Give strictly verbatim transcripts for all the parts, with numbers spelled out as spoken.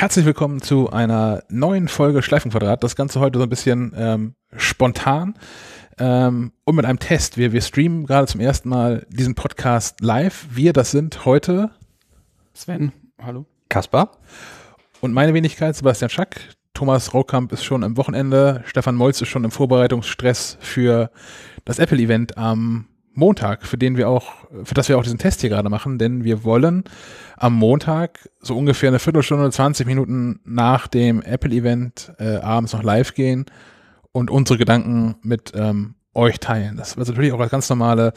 Herzlich willkommen zu einer neuen Folge Schleifenquadrat. Das Ganze heute so ein bisschen ähm, spontan ähm, und mit einem Test. Wir, wir streamen gerade zum ersten Mal diesen Podcast live. Wir, das sind heute Sven, hallo, Kaspar und meine Wenigkeit, Sebastian Schack. Thomas Raukamp ist schon am Wochenende, Stefan Molz ist schon im Vorbereitungsstress für das Apple-Event am Montag, für den wir auch, für das wir auch diesen Test hier gerade machen, denn wir wollen am Montag so ungefähr eine Viertelstunde, zwanzig Minuten nach dem Apple-Event äh, abends noch live gehen und unsere Gedanken mit ähm, euch teilen. Das wird natürlich auch als ganz normale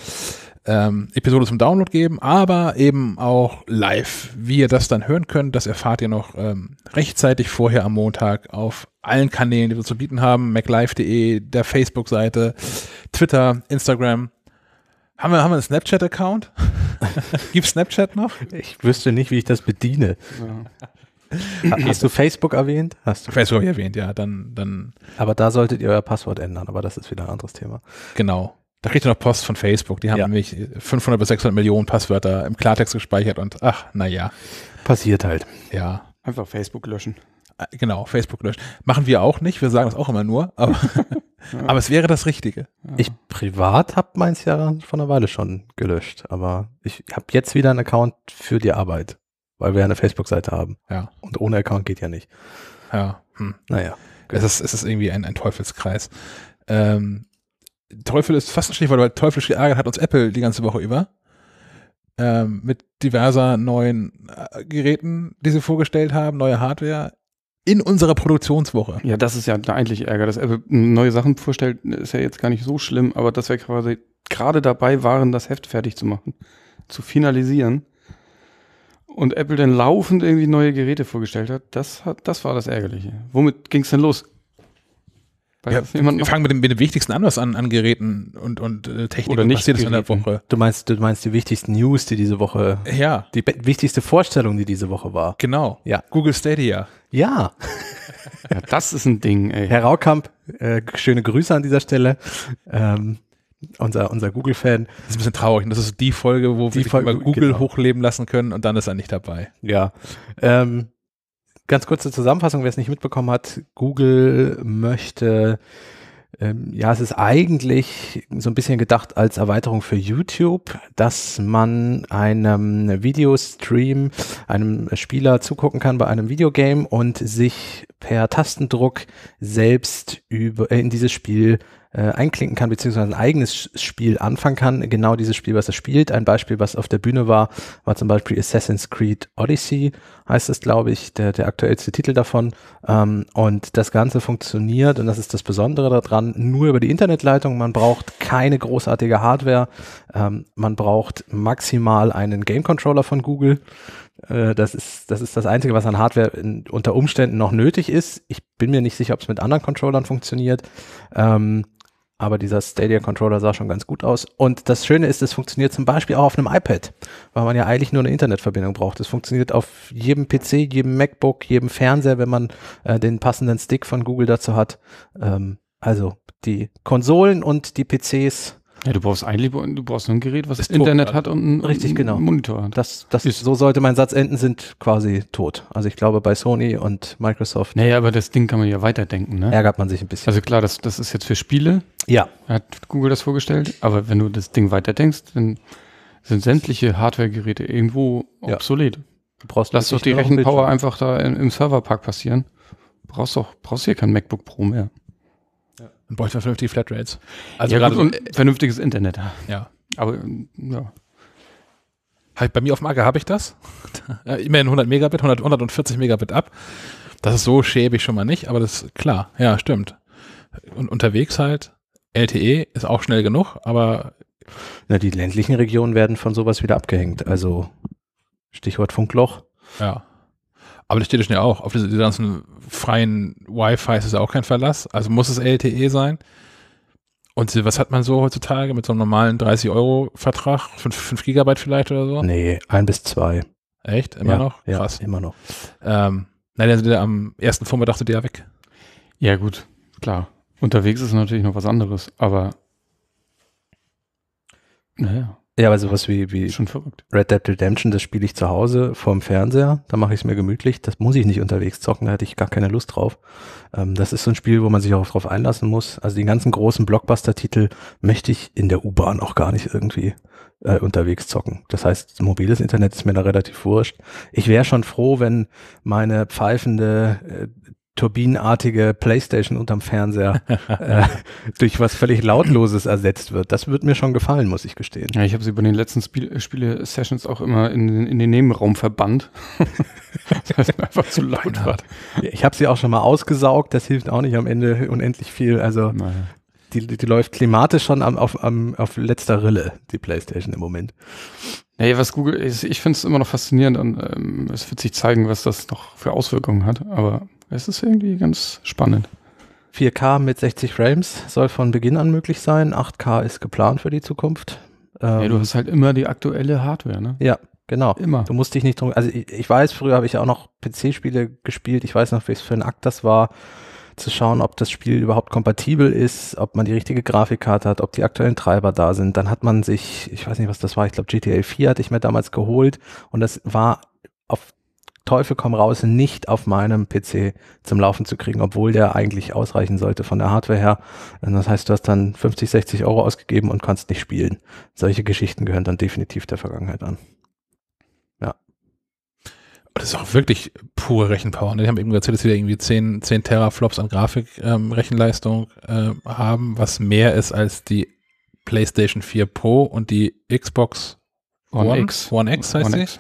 ähm, Episode zum Download geben, aber eben auch live. Wie ihr das dann hören könnt, das erfahrt ihr noch ähm, rechtzeitig vorher am Montag auf allen Kanälen, die wir zu bieten haben, maclive punkt de, der Facebook-Seite, Twitter, Instagram. Haben wir, haben wir einen Snapchat-Account? Gibt es Snapchat noch? Ich wüsste nicht, wie ich das bediene. Ja. Hast du Facebook erwähnt? Hast du Facebook erwähnt, erwähnt ja. Dann, dann aber da solltet ihr euer Passwort ändern, aber das ist wieder ein anderes Thema. Genau. Da kriegt ihr noch Post von Facebook. Die haben ja nämlich fünfhundert bis sechshundert Millionen Passwörter im Klartext gespeichert und ach, naja. Passiert halt. Ja. Einfach Facebook löschen. Genau, Facebook löschen. Machen wir auch nicht, wir sagen das auch immer nur, aber... Ja. Aber es wäre das Richtige. Ich privat habe meins ja vor einer Weile schon gelöscht, aber ich habe jetzt wieder einen Account für die Arbeit, weil wir ja eine Facebook-Seite haben. Ja. Und ohne Account geht ja nicht. Ja. Hm. Naja. Es ist, es ist irgendwie ein, ein Teufelskreis. Ähm, Teufel ist fast ein Stichwort, weil teuflisch geärgert hat uns Apple die ganze Woche über. Ähm, mit diverser neuen äh, Geräten, die sie vorgestellt haben, neue Hardware. In unserer Produktionswoche. Ja, das ist ja eigentlich Ärger, dass Apple neue Sachen vorstellt, ist ja jetzt gar nicht so schlimm, aber dass wir quasi gerade dabei waren, das Heft fertig zu machen, zu finalisieren und Apple dann laufend irgendwie neue Geräte vorgestellt hat, das, hat, das war das Ärgerliche. Womit ging es denn los? Ja, wir fangen mit dem, mit dem Wichtigsten an, was an, an Geräten und, und äh, Technik oder nicht passiert ist in der Woche. Du meinst, du meinst die wichtigsten News, die diese Woche, ja, die wichtigste Vorstellung, die diese Woche war. Genau, ja. Google Stadia. Ja. Ja, das ist ein Ding, ey. Herr Raukamp, äh, schöne Grüße an dieser Stelle. Ähm, unser unser Google-Fan. Das ist ein bisschen traurig. Das ist die Folge, wo die wir Folge, über Google genau. hochleben lassen können und dann ist er nicht dabei. Ja. Ähm, Ganz kurze Zusammenfassung, wer es nicht mitbekommen hat, Google möchte, ähm, ja, es ist eigentlich so ein bisschen gedacht als Erweiterung für YouTube, dass man einem Videostream, einem Spieler zugucken kann bei einem Videogame und sich per Tastendruck selbst über, äh, in dieses Spiel äh, einklinken kann, beziehungsweise ein eigenes Spiel anfangen kann, genau dieses Spiel, was er spielt. Ein Beispiel, was auf der Bühne war, war zum Beispiel Assassin's Creed Odyssey, heißt es, glaube ich, der, der aktuellste Titel davon. Ähm, und das Ganze funktioniert, und das ist das Besondere daran, nur über die Internetleitung. Man braucht keine großartige Hardware, ähm, man braucht maximal einen Game-Controller von Google. Das ist, das ist das Einzige, was an Hardware in, unter Umständen noch nötig ist. Ich bin mir nicht sicher, ob es mit anderen Controllern funktioniert. Ähm, aber dieser Stadia-Controller sah schon ganz gut aus. Und das Schöne ist, es funktioniert zum Beispiel auch auf einem iPad, weil man ja eigentlich nur eine Internetverbindung braucht. Es funktioniert auf jedem P C, jedem MacBook, jedem Fernseher, wenn man äh, den passenden Stick von Google dazu hat. Ähm, also die Konsolen und die P Cs. Ja, du brauchst eigentlich, du brauchst nur ein Gerät, was Internet hat und einen Richtig, genau. Monitor hat. Das, das ist. So sollte mein Satz enden, sind quasi tot. Also ich glaube bei Sony und Microsoft. Naja, aber das Ding kann man ja weiterdenken, ne? Ärgert man sich ein bisschen. Also klar, das, das ist jetzt für Spiele. Ja. Hat Google das vorgestellt. Aber wenn du das Ding weiterdenkst, dann sind sämtliche Hardware-Geräte irgendwo ja. obsolet. Du brauchst Lass doch die Rechenpower ein einfach da im, im Serverpark passieren. Du brauchst doch, brauchst hier kein MacBook Pro mehr. Dann bräuchte man vernünftige Flatrates. Also ja, gerade gut, und vernünftiges Internet. Ja. Aber, ja. Bei mir auf dem Acker habe ich das. Immerhin hundert Megabit, hundertvierzig Megabit ab. Das ist so schäbig schon mal nicht, aber das ist klar. Ja, stimmt. Und unterwegs halt, L T E ist auch schnell genug, aber. Na, die ländlichen Regionen werden von sowas wieder abgehängt. Also, Stichwort Funkloch. Ja. Aber das steht ja auch. Auf diese ganzen freien Wi-Fi ist ja auch kein Verlass. Also muss es L T E sein. Und was hat man so heutzutage mit so einem normalen dreißig Euro Vertrag? fünf Gigabyte vielleicht oder so? Nee, ein bis zwei. Echt? Immer ja, noch? Ja, krass. Immer noch. Ähm, nein, dann sind wir am ersten Vormittag sind die ja weg. Ja gut, klar. Unterwegs ist natürlich noch was anderes, aber naja. Ja, aber sowas wie, wie schon verrückt. Red Dead Redemption, das spiele ich zu Hause vorm Fernseher, da mache ich es mir gemütlich, das muss ich nicht unterwegs zocken, da hätte ich gar keine Lust drauf. Ähm, das ist so ein Spiel, wo man sich auch drauf einlassen muss. Also die ganzen großen Blockbuster-Titel möchte ich in der U-Bahn auch gar nicht irgendwie äh, unterwegs zocken. Das heißt, mobiles Internet ist mir da relativ wurscht. Ich wäre schon froh, wenn meine pfeifende äh, turbinenartige Playstation unterm Fernseher äh, durch was völlig Lautloses ersetzt wird. Das wird mir schon gefallen, muss ich gestehen. Ja, ich habe sie bei den letzten Spiel- Spiele-Sessions auch immer in, in den Nebenraum verbannt, weil es einfach zu laut war. Ich habe sie auch schon mal ausgesaugt, das hilft auch nicht am Ende unendlich viel. Also naja. die, die, die läuft klimatisch schon am, auf, am, auf letzter Rille, die Playstation im Moment. Naja, was Google ist, ich finde es immer noch faszinierend und ähm, es wird sich zeigen, was das noch für Auswirkungen hat, aber es ist irgendwie ganz spannend. vier K mit sechzig Frames soll von Beginn an möglich sein. acht K ist geplant für die Zukunft. Ähm, ja, du hast halt immer die aktuelle Hardware, ne? Ja, genau. Immer. Du musst dich nicht drum... Also ich, ich weiß, früher habe ich auch noch P C-Spiele gespielt. Ich weiß noch, welches für ein Akt das war, zu schauen, ob das Spiel überhaupt kompatibel ist, ob man die richtige Grafikkarte hat, ob die aktuellen Treiber da sind. Dann hat man sich, ich weiß nicht, was das war, ich glaube G T A vier hatte ich mir damals geholt und das war auf Teufel komm raus, nicht auf meinem P C zum Laufen zu kriegen, obwohl der eigentlich ausreichen sollte von der Hardware her. Das heißt, du hast dann fünfzig, sechzig Euro ausgegeben und kannst nicht spielen. Solche Geschichten gehören dann definitiv der Vergangenheit an. Ja. Das ist auch wirklich pure Rechenpower. Ich habe eben erzählt, dass wir irgendwie zehn, zehn Teraflops an Grafik-Rechenleistung ähm, ähm, haben, was mehr ist als die PlayStation vier Pro und die Xbox One, One X. One X heißt sie. Ja.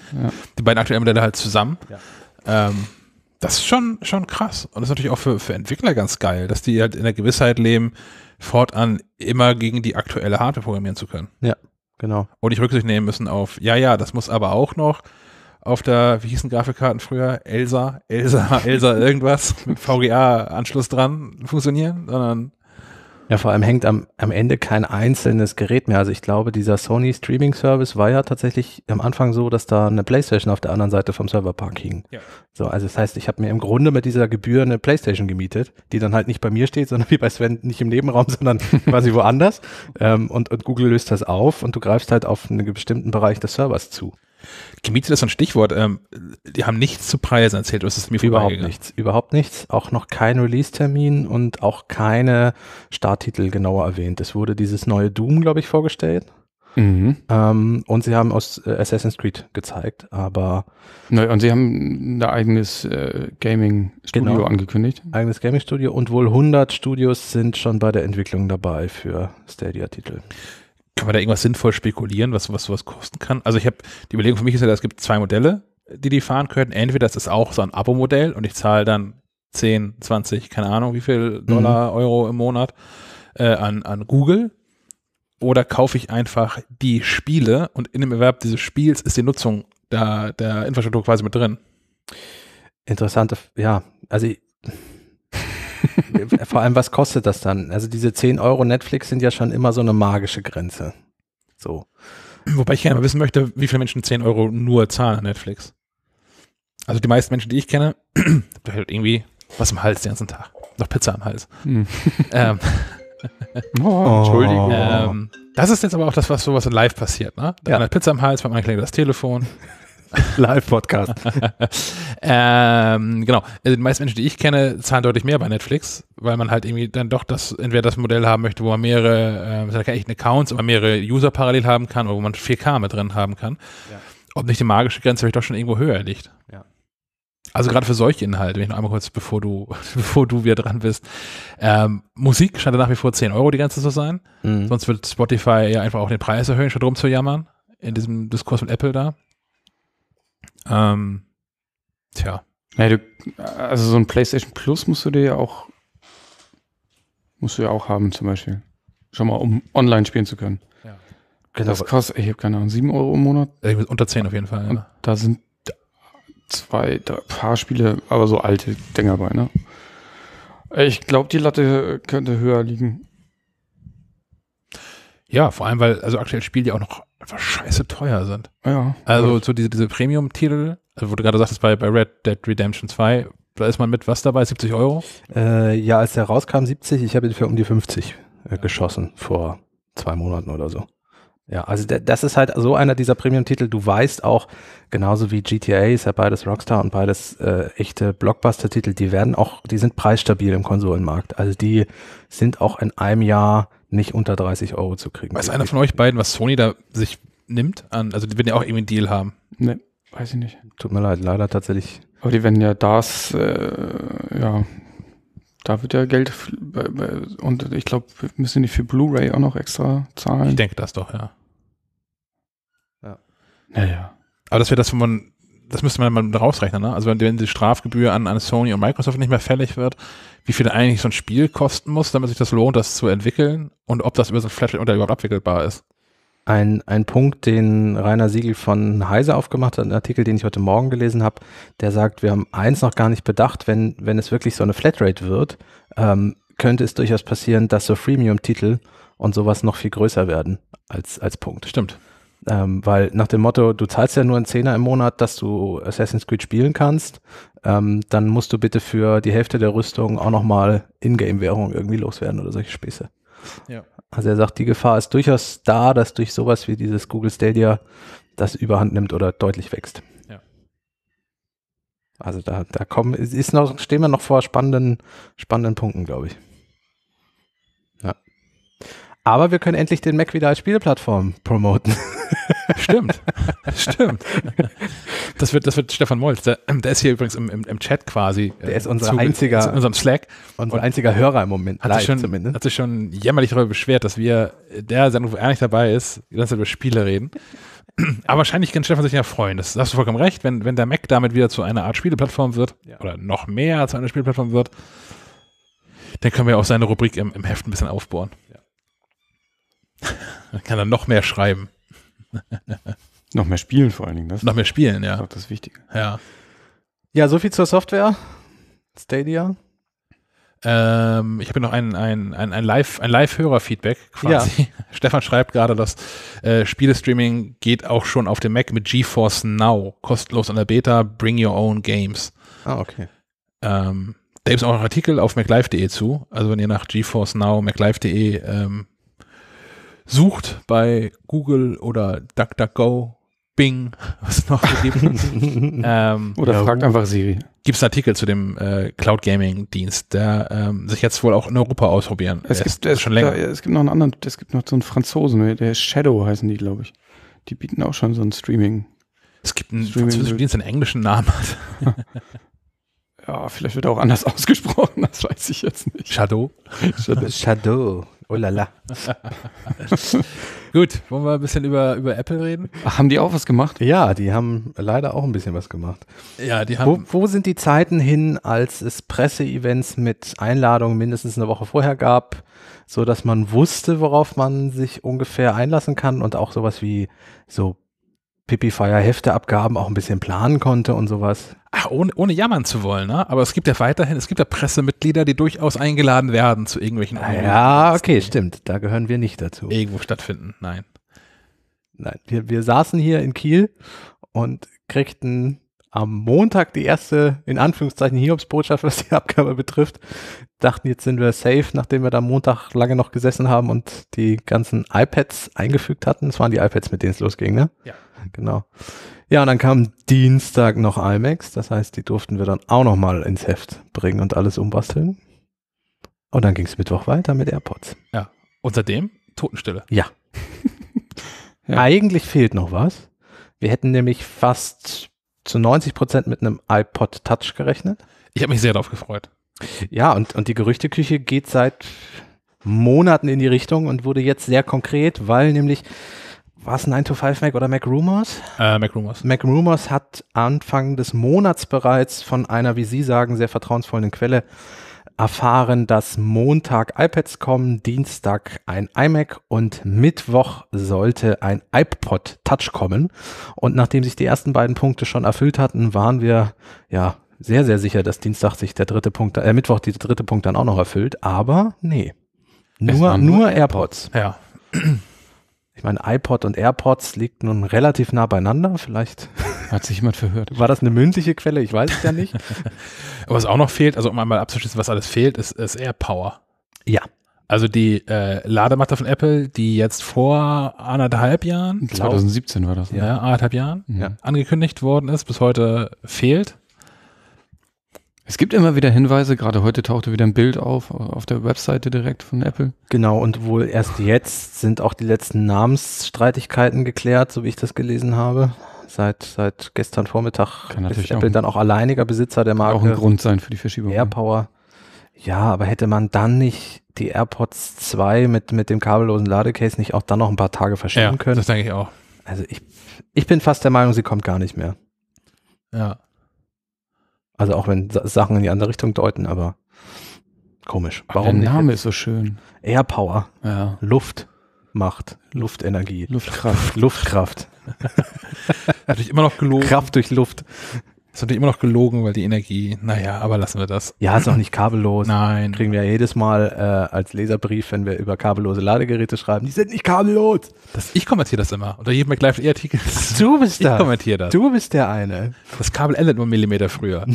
Die beiden aktuellen Modelle halt zusammen. Ja. Ähm, das ist schon, schon krass. Und das ist natürlich auch für, für Entwickler ganz geil, dass die halt in der Gewissheit leben, fortan immer gegen die aktuelle Hardware programmieren zu können. Ja, genau. Und nicht Rücksicht nehmen müssen auf, ja, ja, das muss aber auch noch auf der, wie hießen Grafikkarten früher? Elsa, Elsa, Elsa irgendwas mit V G A-Anschluss dran funktionieren, sondern ja, vor allem hängt am, am Ende kein einzelnes Gerät mehr. Also ich glaube, dieser Sony Streaming Service war ja tatsächlich am Anfang so, dass da eine PlayStation auf der anderen Seite vom Serverpark hing. Ja. So, also das heißt, ich habe mir im Grunde mit dieser Gebühr eine PlayStation gemietet, die dann halt nicht bei mir steht, sondern wie bei Sven, nicht im Nebenraum, sondern quasi woanders. Ähm, und, und Google löst das auf und du greifst halt auf einen bestimmten Bereich des Servers zu. Gemietet ist ein Stichwort. Ähm, die haben nichts zu Preisen erzählt. Das ist mir überhaupt nichts. Überhaupt nichts. Auch noch kein Release-Termin und auch keine Starttitel genauer erwähnt. Es wurde dieses neue Doom, glaube ich, vorgestellt. Mhm. Ähm, und sie haben aus äh, Assassin's Creed gezeigt, aber ne, und sie haben ein eigenes äh, Gaming-Studio genau, angekündigt. Eigenes Gaming-Studio und wohl hundert Studios sind schon bei der Entwicklung dabei für Stadia-Titel. Kann man da irgendwas sinnvoll spekulieren, was was sowas kosten kann? Also ich habe, die Überlegung für mich ist ja, es gibt zwei Modelle, die die fahren können. Entweder das ist auch so ein Abo-Modell und ich zahle dann zehn, zwanzig, keine Ahnung, wie viel Dollar, mhm. Euro im Monat äh, an, an Google. Oder kaufe ich einfach die Spiele und in dem Erwerb dieses Spiels ist die Nutzung der, der Infrastruktur quasi mit drin. Interessante, ja, also ich vor allem, was kostet das dann? Also diese zehn Euro Netflix sind ja schon immer so eine magische Grenze. So. Wobei ich gerne mal wissen möchte, wie viele Menschen zehn Euro nur zahlen an Netflix. Also die meisten Menschen, die ich kenne, haben halt irgendwie was im Hals den ganzen Tag. Noch Pizza am Hals. Hm. Ähm. Oh, Entschuldigung. Ähm, das ist jetzt aber auch das, was sowas in live passiert. Ne? Da ja. Eine Pizza am Hals, beim anderen klingelt das Telefon. Live-Podcast. ähm, genau. Also die meisten Menschen, die ich kenne, zahlen deutlich mehr bei Netflix, weil man halt irgendwie dann doch das, entweder das Modell haben möchte, wo man mehrere äh, echten Accounts oder mehrere User parallel haben kann oder wo man vier K mit drin haben kann. Ja. Ob nicht die magische Grenze vielleicht doch schon irgendwo höher liegt. Ja. Also gerade für solche Inhalte, wenn ich noch einmal kurz, bevor du, bevor du wieder dran bist, ähm, Musik scheint nach wie vor zehn Euro die Grenze zu sein. Mhm. Sonst wird Spotify ja einfach auch den Preis erhöhen, statt rumzujammern. In diesem Diskurs mit Apple da. Ähm, tja. Naja, du, also so ein PlayStation Plus musst du dir ja auch musst du ja auch haben zum Beispiel. Schon mal, um online spielen zu können. Ja. Das kostet, ich habe keine Ahnung, sieben Euro im Monat? Unter zehn auf jeden Fall, ja. Und da sind zwei, drei paar Spiele, aber so alte Dinger bei, ne? Ich glaube, die Latte könnte höher liegen. Ja, vor allem, weil also aktuell Spiele ja auch noch einfach scheiße teuer sind. Ja. Also so diese, diese Premium-Titel, also wo du gerade sagtest, bei, bei Red Dead Redemption zwei, da ist man mit was dabei, siebzig Euro? Äh, ja, als der rauskam, siebzig, ich habe ihn für um die fünfzig äh, geschossen vor zwei Monaten oder so. Ja, also das ist halt so einer dieser Premium-Titel. Du weißt auch, genauso wie G T A, ist ja beides Rockstar und beides äh, echte Blockbuster-Titel, die werden auch, die sind preisstabil im Konsolenmarkt. Also die sind auch in einem Jahr nicht unter dreißig Euro zu kriegen. Weiß einer von euch beiden, was Sony da sich nimmt? An, also die werden ja auch irgendwie einen Deal haben. Nee, weiß ich nicht. Tut mir leid, leider tatsächlich. Aber die werden ja das, äh, ja... Da wird ja Geld, und ich glaube, wir müssen nicht für Blu-ray auch noch extra zahlen. Ich denke das doch, ja. Ja. Naja. Aber das wäre das, wo man, das müsste man mal rausrechnen, ne? Also wenn, wenn die Strafgebühr an, an Sony und Microsoft nicht mehr fällig wird, wie viel eigentlich so ein Spiel kosten muss, damit sich das lohnt, das zu entwickeln und ob das über so ein Flatrate oder überhaupt abwickelbar ist. Ein, ein Punkt, den Rainer Siegel von Heise aufgemacht hat, ein Artikel, den ich heute Morgen gelesen habe, der sagt, wir haben eins noch gar nicht bedacht, wenn, wenn es wirklich so eine Flatrate wird, ähm, könnte es durchaus passieren, dass so Freemium-Titel und sowas noch viel größer werden als, als Punkt. Stimmt. Ähm, weil nach dem Motto, du zahlst ja nur einen Zehner im Monat, dass du Assassin's Creed spielen kannst, ähm, dann musst du bitte für die Hälfte der Rüstung auch nochmal Ingame-Währung irgendwie loswerden oder solche Späße. Ja. Also er sagt, die Gefahr ist durchaus da, dass durch sowas wie dieses Google Stadia das Überhand nimmt oder deutlich wächst. Ja. Also da, da kommen, ist noch, stehen wir noch vor spannenden, spannenden Punkten, glaube ich. Ja. Aber wir können endlich den Mac wieder als Spieleplattform promoten. Stimmt, stimmt. Das wird, das wird Stefan Molz, der, der ist hier übrigens im, im, im Chat quasi. Der ist unser zu, einziger, ist in unserem Slack. Unser und einziger Hörer im Moment, hat sich schon, zumindest. Hat sich schon jämmerlich darüber beschwert, dass wir, der Sendung, wo er nicht dabei ist, die ganze Zeit über Spiele reden. Aber wahrscheinlich kann Stefan sich ja freuen, das hast du vollkommen recht, wenn, wenn der Mac damit wieder zu einer Art Spieleplattform wird, ja, oder noch mehr zu einer Spieleplattform wird, dann können wir auch seine Rubrik im, im Heft ein bisschen aufbohren. Ja. Dann kann er noch mehr schreiben. Noch mehr spielen vor allen Dingen. Das Noch mehr spielen, ja. Das ist auch das Wichtige. Ja, ja, soviel zur Software. Stadia. Ähm, ich habe noch ein, ein, ein, ein Live-Hörer-Feedback quasi. Ja. Stefan schreibt gerade, dass äh, Spielestreaming geht auch schon auf dem Mac mit GeForce Now. Kostenlos an der Beta, bring your own games. Ah, okay. Ähm, da gibt es auch einen Artikel auf maclive punkt de zu. Also wenn ihr nach GeForce Now, maclive punkt de ähm, sucht bei Google oder DuckDuckGo, Bing, was es noch gegeben ähm, Oder ja, fragt einfach Siri. Gibt es einen Artikel zu dem äh, Cloud-Gaming-Dienst, der ähm, sich jetzt wohl auch in Europa ausprobieren es lässt. Gibt, es, schon länger. Da, es gibt noch einen anderen, es gibt noch so einen Franzosen, der Shadow heißen die, glaube ich. Die bieten auch schon so ein Streaming. Es gibt einen Streaming französischen Dienst, der einen englischen Namen hat. Ja, vielleicht wird er auch anders ausgesprochen, das weiß ich jetzt nicht. Shadow. Shadow. Shadow. Oh la la. Gut, wollen wir ein bisschen über, über Apple reden? Ach, haben die auch was gemacht? Ja, die haben leider auch ein bisschen was gemacht. Ja, die haben wo, wo sind die Zeiten hin, als es Presseevents mit Einladungen mindestens eine Woche vorher gab, so dass man wusste, worauf man sich ungefähr einlassen kann und auch sowas wie so Pipifier-Hefteabgaben auch ein bisschen planen konnte und sowas. Ach, ohne, ohne jammern zu wollen, ne? Aber es gibt ja weiterhin, es gibt ja Pressemitglieder, die durchaus eingeladen werden zu irgendwelchen Umgebungen. Ja, okay, stimmt. Da gehören wir nicht dazu. Irgendwo stattfinden, nein. Nein, wir, wir saßen hier in Kiel und kriegten am Montag die erste, in Anführungszeichen, Hiobsbotschaft, was die Abgabe betrifft. Dachten, jetzt sind wir safe, nachdem wir da am Montag lange noch gesessen haben und die ganzen iPads eingefügt hatten. Das waren die iPads, mit denen es losging, ne? Ja. Genau. Ja, und dann kam Dienstag noch iMacs. Das heißt, die durften wir dann auch nochmal ins Heft bringen und alles umbasteln. Und dann ging es Mittwoch weiter mit AirPods. Ja. Und seitdem Totenstille. Ja. Ja. Eigentlich fehlt noch was. Wir hätten nämlich fast zu neunzig Prozent mit einem iPod Touch gerechnet. Ich habe mich sehr darauf gefreut. Ja, und, und die Gerüchteküche geht seit Monaten in die Richtung und wurde jetzt sehr konkret, weil nämlich, war es nine to five Mac oder Mac Rumors? Äh, Mac Rumors. Mac Rumors hat Anfang des Monats bereits von einer, wie Sie sagen, sehr vertrauensvollen Quelle erfahren, dass Montag iPads kommen, Dienstag ein iMac und Mittwoch sollte ein iPod Touch kommen. Und nachdem sich die ersten beiden Punkte schon erfüllt hatten, waren wir ja sehr, sehr sicher, dass Dienstag sich der dritte Punkt, äh, Mittwoch der dritte Punkt dann auch noch erfüllt. Aber nee, nur, nur AirPods. Ja. Ich meine, iPod und AirPods liegt nun relativ nah beieinander. Vielleicht hat sich jemand verhört. War das eine mündliche Quelle? Ich weiß es ja nicht. Aber was auch noch fehlt, also um einmal abzuschließen, was alles fehlt, ist, ist AirPower. Ja. Also die äh, Ladematte von Apple, die jetzt vor anderthalb Jahren, zwanzig siebzehn war das, ne? Ja, anderthalb Jahren ja. angekündigt worden ist, bis heute fehlt. Es gibt immer wieder Hinweise, gerade heute tauchte wieder ein Bild auf, auf der Webseite direkt von Apple. Genau, und wohl erst jetzt sind auch die letzten Namensstreitigkeiten geklärt, so wie ich das gelesen habe. Seit, seit gestern Vormittag Kann ist Apple auch dann auch alleiniger Besitzer der Marke. Kann auch ein Grund sein für die Verschiebung. AirPower. Ja, aber hätte man dann nicht die AirPods zwei mit, mit dem kabellosen Ladecase nicht auch dann noch ein paar Tage verschieben ja, können? Das denke ich auch. Also ich, ich bin fast der Meinung, sie kommt gar nicht mehr. Ja. Also auch wenn Sachen in die andere Richtung deuten, aber komisch. Warum aber der Name nicht? Ist so schön. AirPower. Ja. Luft. Macht. Luftenergie. Luftkraft. Luftkraft. Natürlich immer noch gelogen. Kraft durch Luft. Das ist natürlich immer noch gelogen, weil die Energie, naja, aber lassen wir das. Ja, ist auch nicht kabellos. Nein. Kriegen wir ja jedes Mal äh, als Leserbrief, wenn wir über kabellose Ladegeräte schreiben, die sind nicht kabellos. Das, ich kommentiere das immer. Unter jedem McLive-Artikel. Du bist das. Ich kommentiere das. Du bist der eine. Das Kabel endet nur einen Millimeter früher.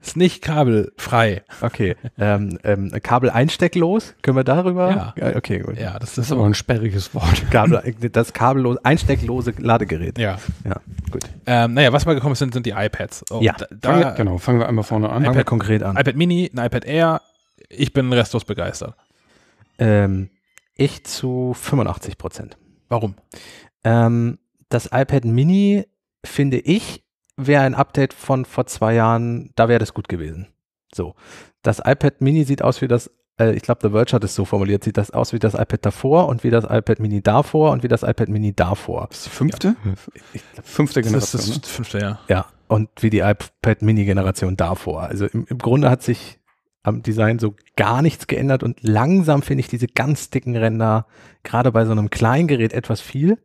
Ist nicht kabelfrei. Okay. ähm, ähm, Kabel einstecklos? Können wir darüber? Ja. Okay, gut. Ja, das, das ist aber ein sperriges Wort. Kabel, das kabellose, einstecklose Ladegerät. Ja. Ja, gut. Ähm, naja, was mal gekommen sind, sind die iPads. Oh, ja. Da, fangen wir, genau, fangen wir einmal vorne an. iPad konkret an. iPad Mini, ein iPad Air. Ich bin restlos begeistert. Ähm, ich zu fünfundachtzig Prozent. Warum? Ähm, das iPad Mini, finde ich, wäre ein Update von vor zwei Jahren, da wäre das gut gewesen. So. Das iPad Mini sieht aus wie das, äh, ich glaube, The Verge hat es so formuliert, sieht das aus wie das iPad davor und wie das iPad Mini davor und wie das iPad Mini davor. Das ist die fünfte? Ja. Ich glaub, fünfte Generation. Das ist das fünfte, ja. Ja, und wie die iPad Mini Generation davor. Also im, im Grunde hat sich am Design so gar nichts geändert und langsam finde ich diese ganz dicken Ränder gerade bei so einem kleinen Gerät etwas viel.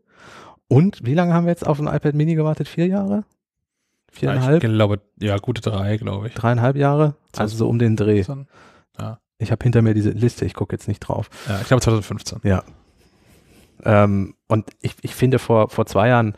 Und wie lange haben wir jetzt auf ein iPad Mini gewartet? Vier Jahre? Viereinhalb? Ich glaube, ja, gute drei, glaube ich. Dreieinhalb Jahre? Also so um den Dreh. Ja. Ich habe hinter mir diese Liste, ich gucke jetzt nicht drauf. Ja, ich glaube zwanzig fünfzehn. Ja. Ähm, und ich, ich finde, vor, vor zwei Jahren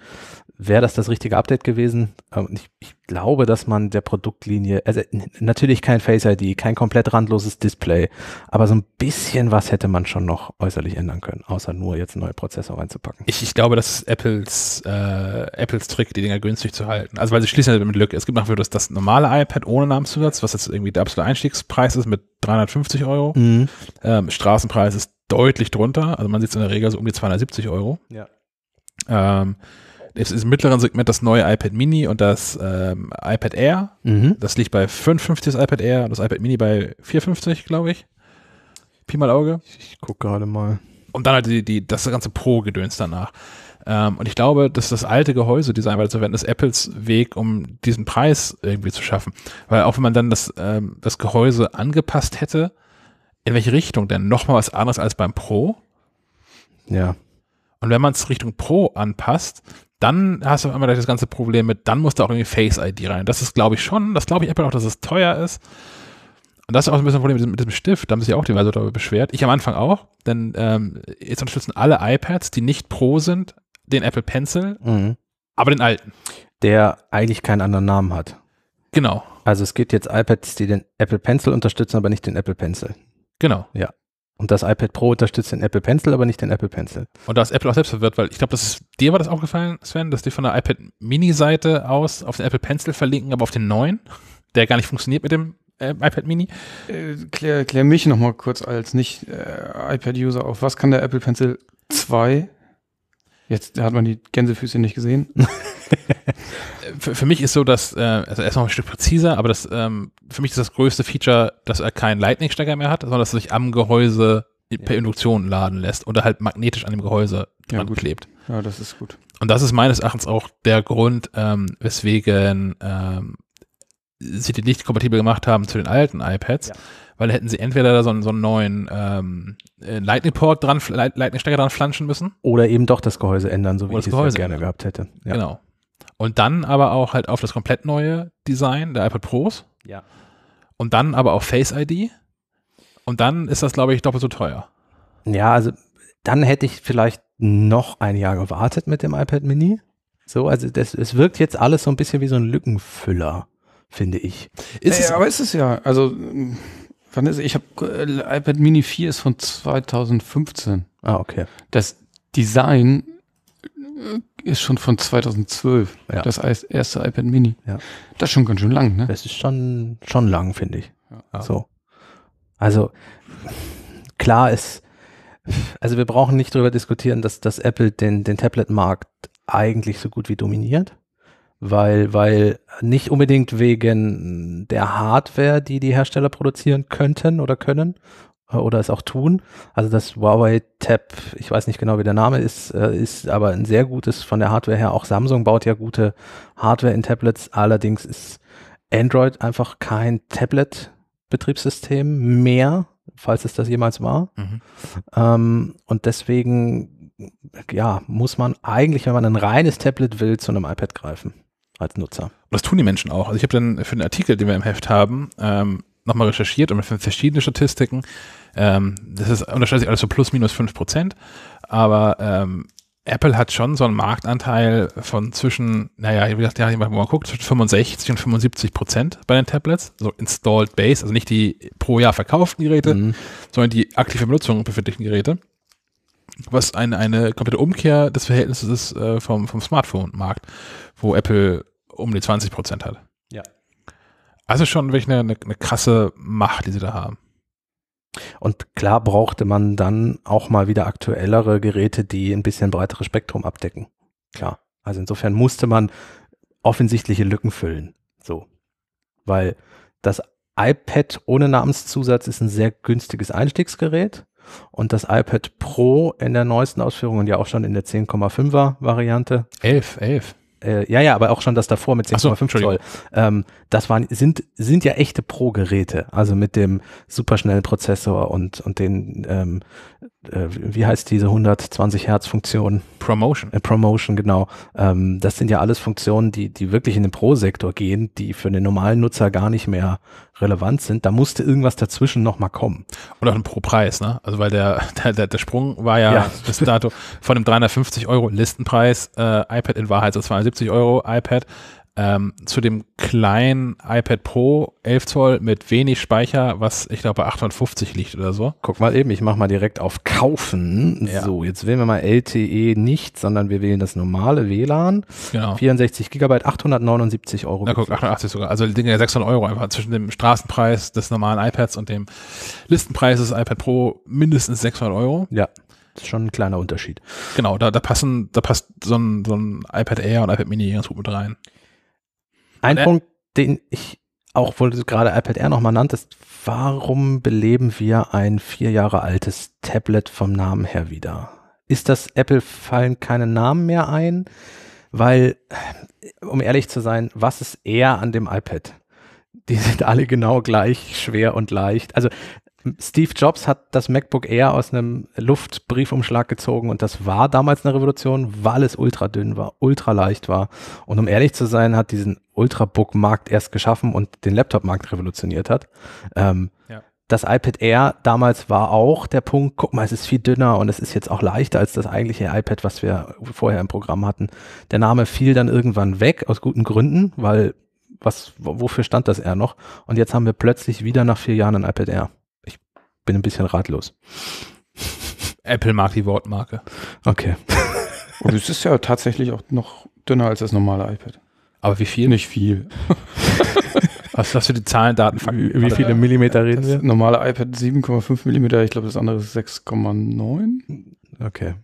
wäre das das richtige Update gewesen. Ähm, ich, ich glaube, dass man der Produktlinie, also natürlich kein Face I D, kein komplett randloses Display, aber so ein bisschen was hätte man schon noch äußerlich ändern können, außer nur jetzt einen neuen Prozessor reinzupacken. Ich, ich glaube, das ist Apples, äh, Apples Trick, die Dinger günstig zu halten. Also weil sie schließen mit Glück. Es gibt nach wie vor das, das normale iPad ohne Namenszusatz, was jetzt irgendwie der absolute Einstiegspreis ist mit dreihundertfünfzig Euro. Mhm. Ähm, Straßenpreis ist deutlich drunter. Also man sieht es in der Regel so um die zweihundertsiebzig Euro. Ja. Ähm, es ist im mittleren Segment das neue iPad Mini und das ähm, iPad Air. Mhm. Das liegt bei fünfhundertfünfzig, das iPad Air, und das iPad Mini bei vierhundertfünfzig, glaube ich. Pi mal Auge. Ich gucke gerade mal. Und dann halt die, die, das ganze Pro-Gedöns danach. Ähm, und ich glaube, dass das alte Gehäusedesign weiterzuverwenden ist Apples Weg, um diesen Preis irgendwie zu schaffen. Weil auch wenn man dann das, ähm, das Gehäuse angepasst hätte, in welche Richtung denn? Nochmal was anderes als beim Pro? Ja. Und wenn man es Richtung Pro anpasst, dann hast du auf einmal das ganze Problem mit, dann musst du auch irgendwie Face I D rein. Das ist, glaube ich, schon, das glaube ich Apple auch, dass es teuer ist. Und das ist auch ein bisschen ein Problem mit diesem, mit diesem Stift. Da haben sich auch die Leute darüber beschwert. Ich am Anfang auch, denn ähm, jetzt unterstützen alle iPads, die nicht Pro sind, den Apple Pencil, mhm. aber den alten. Der eigentlich keinen anderen Namen hat. Genau. Also es gibt jetzt iPads, die den Apple Pencil unterstützen, aber nicht den Apple Pencil. Genau. Ja. Und das iPad Pro unterstützt den Apple Pencil, aber nicht den Apple Pencil. Und da ist Apple auch selbst verwirrt, weil ich glaube, dir war das aufgefallen, Sven, dass die von der iPad Mini-Seite aus auf den Apple Pencil verlinken, aber auf den neuen, der gar nicht funktioniert mit dem äh, iPad Mini. Äh, klär, klär mich nochmal kurz als Nicht-iPad-User äh, auf, was kann der Apple Pencil zwei? Jetzt hat man die Gänsefüße nicht gesehen. für, für mich ist so, dass, äh, also erst noch ein Stück präziser, aber das, ähm, für mich ist das größte Feature, dass er keinen Lightning-Stecker mehr hat, sondern dass er sich am Gehäuse ja. per Induktion laden lässt oder halt magnetisch an dem Gehäuse dran ja, klebt. Ja, das ist gut. Und das ist meines Erachtens auch der Grund, ähm, weswegen ähm, sie die nicht kompatibel gemacht haben zu den alten iPads, ja. weil hätten sie entweder da so einen, so einen neuen ähm, Lightning-Port dran, Lightning-Stecker dran flanschen müssen. Oder eben doch das Gehäuse ändern, so wie ich es gerne gehabt hätte. Ja. Genau. Und dann aber auch halt auf das komplett neue Design der iPad Pros. Ja. Und dann aber auch Face I D. Und dann ist das, glaube ich, doppelt so teuer. Ja, also dann hätte ich vielleicht noch ein Jahr gewartet mit dem iPad Mini. So, also das, es wirkt jetzt alles so ein bisschen wie so ein Lückenfüller, finde ich. Ist ja, es, aber ist es ja. Also Wann ist, ich habe äh, iPad Mini vier ist von zwanzig fünfzehn. Ah, okay. Das Design ist schon von zwanzig zwölf. Ja. Das erste iPad Mini. Ja. Das ist schon ganz schön lang, ne? Das ist schon, schon lang, finde ich. Ja. So. Also, klar ist, also wir brauchen nicht darüber diskutieren, dass, dass Apple den, den Tablet-Markt eigentlich so gut wie dominiert. Weil, weil nicht unbedingt wegen der Hardware, die die Hersteller produzieren könnten oder können oder es auch tun. Also das Huawei Tab, ich weiß nicht genau, wie der Name ist, ist aber ein sehr gutes von der Hardware her. Auch Samsung baut ja gute Hardware in Tablets. Allerdings ist Android einfach kein Tablet-Betriebssystem mehr, falls es das jemals war. Mhm. Ähm, und deswegen, ja, muss man eigentlich, wenn man ein reines Tablet will, zu einem iPad greifen. Als Nutzer. Und das tun die Menschen auch. Also ich habe dann für den Artikel, den wir im Heft haben, ähm, nochmal recherchiert und verschiedene Statistiken. Ähm, das ist, unterscheidet sich alles so plus minus fünf Prozent. Aber ähm, Apple hat schon so einen Marktanteil von zwischen, naja, wie gesagt, wenn man mal guckt, zwischen fünfundsechzig und fünfundsiebzig Prozent bei den Tablets. So installed base, also nicht die pro Jahr verkauften Geräte, mhm. sondern die aktive Benutzung befindlichen Geräte. Was eine, eine komplette Umkehr des Verhältnisses ist äh, vom, vom Smartphone-Markt, wo Apple um die zwanzig Prozent hat. Ja. Also schon wirklich eine, eine, eine krasse Macht, die sie da haben. Und klar brauchte man dann auch mal wieder aktuellere Geräte, die ein bisschen breiteres Spektrum abdecken. Klar. Also insofern musste man offensichtliche Lücken füllen. So. Weil das iPad ohne Namenszusatz ist ein sehr günstiges Einstiegsgerät. Und das iPad Pro in der neuesten Ausführung und ja auch schon in der zehn Komma fünfer Variante. elf, elf. Äh, ja, ja, aber auch schon das davor mit zehn Komma fünf so, Zoll. Ähm, das waren, sind, sind ja echte Pro-Geräte. Also mit dem superschnellen Prozessor und, und den, ähm, äh, wie heißt diese hundertzwanzig Hertz Funktion? Promotion. Äh, Promotion, genau. Ähm, das sind ja alles Funktionen, die, die wirklich in den Pro-Sektor gehen, die für den normalen Nutzer gar nicht mehr relevant sind. Da musste irgendwas dazwischen nochmal kommen. Und auch ein Pro-Preis, ne? Also weil der, der, der, der Sprung war ja, ja. bis dato von dem dreihundertfünfzig Euro Listenpreis, äh, iPad in Wahrheit so zweihundertsiebzig Euro iPad, ähm, zu dem kleinen iPad Pro elf Zoll mit wenig Speicher, was ich glaube bei achthundertfünfzig liegt oder so. Guck mal eben, ich mache mal direkt auf Kaufen. Ja. So, jetzt wählen wir mal L T E nicht, sondern wir wählen das normale W LAN. Genau. vierundsechzig Gigabyte, achthundertneunundsiebzig Euro. Na guck, achthundertachtzig sogar. Also Dinge sechshundert Euro einfach zwischen dem Straßenpreis des normalen iPads und dem Listenpreis des iPad Pro mindestens sechshundert Euro. Ja. Das ist schon ein kleiner Unterschied. Genau, da, da passen, da passt so ein, so ein iPad Air und iPad Mini ganz gut mit rein. Ein und Punkt, den ich auch, wo du gerade iPad Air nochmal nanntest, warum beleben wir ein vier Jahre altes Tablet vom Namen her wieder? Ist das Apple, fallen keine Namen mehr ein? Weil, um ehrlich zu sein, was ist Air an dem iPad? Die sind alle genau gleich, schwer und leicht. Also Steve Jobs hat das MacBook Air aus einem Luftbriefumschlag gezogen und das war damals eine Revolution, weil es ultra dünn war, ultra leicht war und um ehrlich zu sein, hat diesen Ultrabook-Markt erst geschaffen und den Laptop-Markt revolutioniert hat. Ähm, ja. Das iPad Air damals war auch der Punkt, guck mal, es ist viel dünner und es ist jetzt auch leichter als das eigentliche iPad, was wir vorher im Programm hatten. Der Name fiel dann irgendwann weg, aus guten Gründen, weil was, wofür stand das Air noch? Und jetzt haben wir plötzlich wieder nach vier Jahren ein iPad Air. Bin ein bisschen ratlos. Apple mag die Wortmarke. Okay. Und es ist ja tatsächlich auch noch dünner als das normale iPad. Aber wie viel? Nicht viel. Was hast du die Zahlen, Daten, Fakten? Wie, wie viele Millimeter reden wir? Das normale iPad sieben Komma fünf Millimeter, ich glaube das andere ist sechs Komma neun. Okay.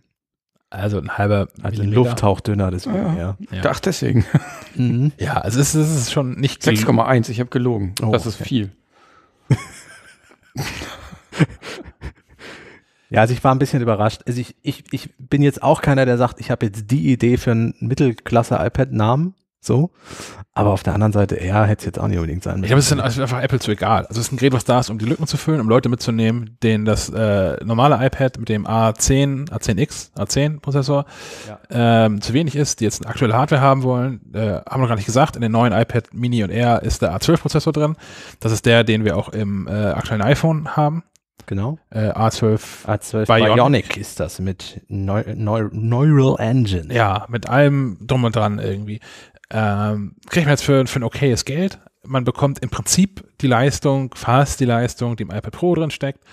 Also ein halber also ein Lufthauch dünner, deswegen, ja. ja. Ach, deswegen. Mhm. Ja, also es ist, es ist schon nicht sechs Komma eins, ich habe gelogen. Oh, das ist okay. Viel. Ja, also ich war ein bisschen überrascht. Also ich, ich, ich bin jetzt auch keiner, der sagt, ich habe jetzt die Idee für einen Mittelklasse-iPad-Namen, so. Aber auf der anderen Seite, ja, hätte es jetzt auch nicht unbedingt sein müssen. Ich glaube, es ist also einfach Apple zu egal. Also es ist ein Gerät, was da ist, um die Lücken zu füllen, um Leute mitzunehmen, denen das äh, normale iPad mit dem A zehn, A zehn X, A zehn Prozessor ja. ähm, zu wenig ist, die jetzt eine aktuelle Hardware haben wollen. Äh, haben wir noch gar nicht gesagt, in den neuen iPad Mini und Air ist der A zwölf Prozessor drin. Das ist der, den wir auch im äh, aktuellen iPhone haben. Genau. Äh, A zwölf, A zwölf Bionic. Bionic ist das mit Neu Neu Neural Engine. Ja, mit allem drum und dran irgendwie. Ähm, kriegt man jetzt für, für ein okayes Geld, man bekommt im Prinzip die Leistung, fast die Leistung, die im iPad Pro drin steckt,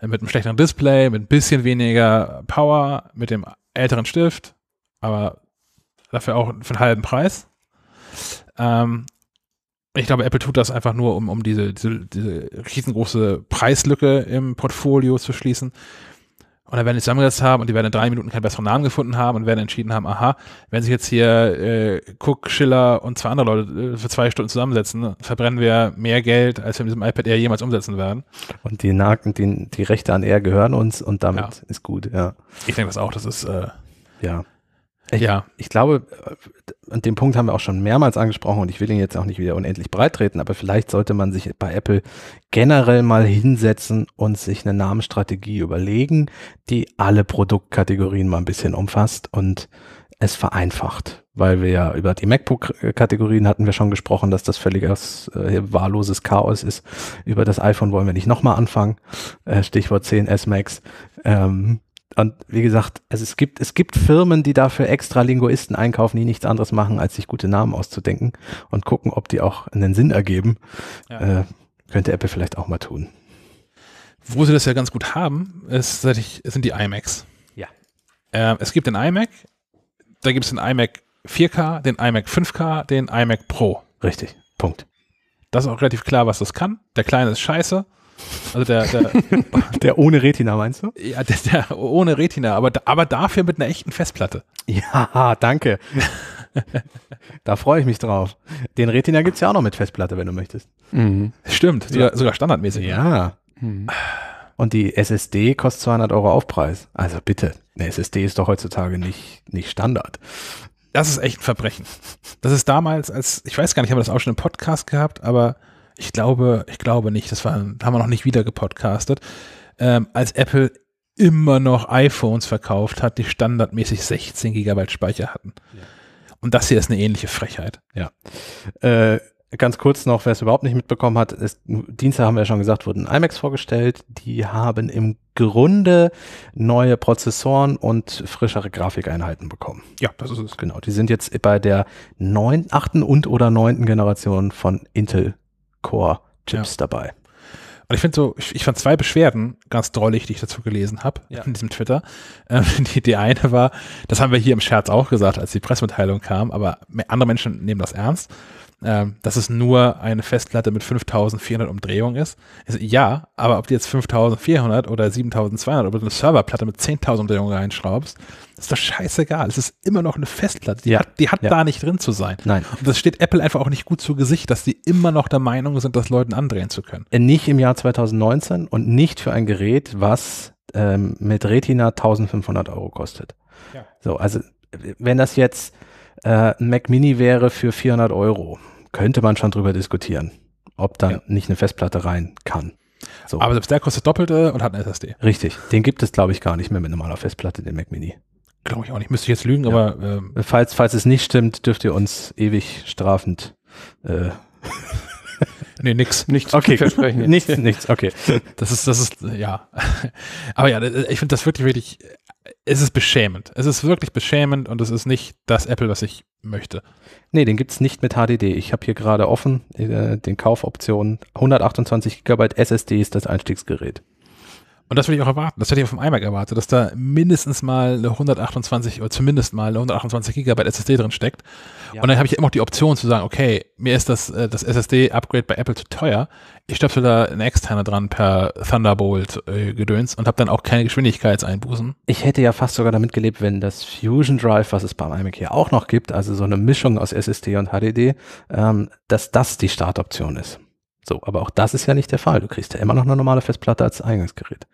mit einem schlechteren Display, mit ein bisschen weniger Power, mit dem älteren Stift, aber dafür auch für einen halben Preis. Ähm, ich glaube, Apple tut das einfach nur, um, um diese, diese, diese riesengroße Preislücke im Portfolio zu schließen. Und dann werden die zusammengesetzt haben und die werden in drei Minuten keinen besseren Namen gefunden haben und werden entschieden haben, aha, wenn sich jetzt hier äh, Cook, Schiller und zwei andere Leute für zwei Stunden zusammensetzen, verbrennen wir mehr Geld, als wir mit diesem iPad Air jemals umsetzen werden. Und die, die, die Rechte an Air gehören uns und damit ja. ist gut, ja. Ich denke das auch, das ist, äh, ja. Ich, ja. ich glaube, an dem Punkt haben wir auch schon mehrmals angesprochen und ich will ihn jetzt auch nicht wieder unendlich breit treten, aber vielleicht sollte man sich bei Apple generell mal hinsetzen und sich eine Namensstrategie überlegen, die alle Produktkategorien mal ein bisschen umfasst und es vereinfacht, weil wir ja über die MacBook-Kategorien hatten wir schon gesprochen, dass das völlig aus, äh, wahlloses Chaos ist. Über das iPhone wollen wir nicht nochmal anfangen, äh, Stichwort zehn S Max, ähm, und wie gesagt, also es gibt, es gibt Firmen, die dafür extra Linguisten einkaufen, die nichts anderes machen, als sich gute Namen auszudenken und gucken, ob die auch einen Sinn ergeben. Ja. Äh, könnte Apple vielleicht auch mal tun. Wo sie das ja ganz gut haben, ist, sind die iMacs. Ja. Äh, es gibt den iMac, da gibt es den iMac vier K, den iMac fünf K, den iMac Pro. Richtig, Punkt. Das ist auch relativ klar, was das kann. Der Kleine ist scheiße. Also der, der, der ohne Retina, meinst du? Ja, der, der ohne Retina, aber, aber dafür mit einer echten Festplatte. Ja, danke. Da freue ich mich drauf. Den Retina gibt es ja auch noch mit Festplatte, wenn du möchtest. Mhm. Stimmt, sogar, sogar standardmäßig. Ja. Mhm. Und die S S D kostet zweihundert Euro Aufpreis. Also bitte, eine S S D ist doch heutzutage nicht, nicht Standard. Das ist echt ein Verbrechen. Das ist damals, als ich weiß gar nicht, haben wir das auch schon im Podcast gehabt, aber Ich glaube, ich glaube nicht, das war, haben wir noch nicht wieder gepodcastet, ähm, als Apple immer noch iPhones verkauft hat, die standardmäßig sechzehn Gigabyte Speicher hatten. Ja. Und das hier ist eine ähnliche Frechheit. Ja. Äh, ganz kurz noch, wer es überhaupt nicht mitbekommen hat, ist, Dienstag haben wir ja schon gesagt, wurden iMacs vorgestellt, die haben im Grunde neue Prozessoren und frischere Grafikeinheiten bekommen. Ja, das ist es. Genau, die sind jetzt bei der achten und oder neunten Generation von Intel Core-Chips ja. dabei. Und ich finde so, ich, ich fand zwei Beschwerden ganz drollig, die ich dazu gelesen habe, ja. in diesem Twitter. Ähm, die, die eine war, das haben wir hier im Scherz auch gesagt, als die Pressemitteilung kam, aber andere Menschen nehmen das ernst, ähm, dass es nur eine Festplatte mit fünftausendvierhundert Umdrehungen ist. Also, ja, aber ob du jetzt fünftausendvierhundert oder siebentausendzweihundert oder eine Serverplatte mit zehntausend Umdrehungen reinschraubst, ist doch scheißegal. Es ist immer noch eine Festplatte. Die ja. hat, die hat ja. da nicht drin zu sein. Nein. Und das steht Apple einfach auch nicht gut zu Gesicht, dass die immer noch der Meinung sind, das Leuten andrehen zu können. Nicht im Jahr zweitausendneunzehn und nicht für ein Gerät, was ähm, mit Retina eintausendfünfhundert Euro kostet. Ja. So, also wenn das jetzt äh, ein Mac Mini wäre für vierhundert Euro, könnte man schon drüber diskutieren, ob da ja. nicht eine Festplatte rein kann. So. Aber selbst der kostet Doppelte und hat eine S S D. Richtig. Den gibt es, glaube ich, gar nicht mehr mit normaler Festplatte, den Mac Mini. Glaube ich auch nicht, müsste ich jetzt lügen, ja. aber ähm, falls, falls es nicht stimmt, dürft ihr uns ewig strafend äh nee, nix. Nichts okay. versprechen. nichts, nichts, okay. Das ist, das ist, ja. Aber ja, ich finde das wirklich, wirklich, es ist beschämend. Es ist wirklich beschämend und es ist nicht das Apple, was ich möchte. Nee, den gibt es nicht mit H D D. Ich habe hier gerade offen äh, den Kaufoptionen. hundertachtundzwanzig Gigabyte S S D ist das Einstiegsgerät. Und das würde ich auch erwarten. Das hätte ich auch vom iMac erwartet, dass da mindestens mal eine hundertachtundzwanzig oder zumindest mal eine hundertachtundzwanzig Gigabyte S S D drin steckt. Ja. Und dann habe ich immer auch die Option zu sagen, okay, mir ist das, das S S D-Upgrade bei Apple zu teuer. Ich stöpsel da eine externe dran per Thunderbolt-Gedöns und habe dann auch keine Geschwindigkeitseinbußen. Ich hätte ja fast sogar damit gelebt, wenn das Fusion Drive, was es beim iMac hier auch noch gibt, also so eine Mischung aus S S D und H D D, ähm, dass das die Startoption ist. So, aber auch das ist ja nicht der Fall. Du kriegst ja immer noch eine normale Festplatte als Eingangsgerät.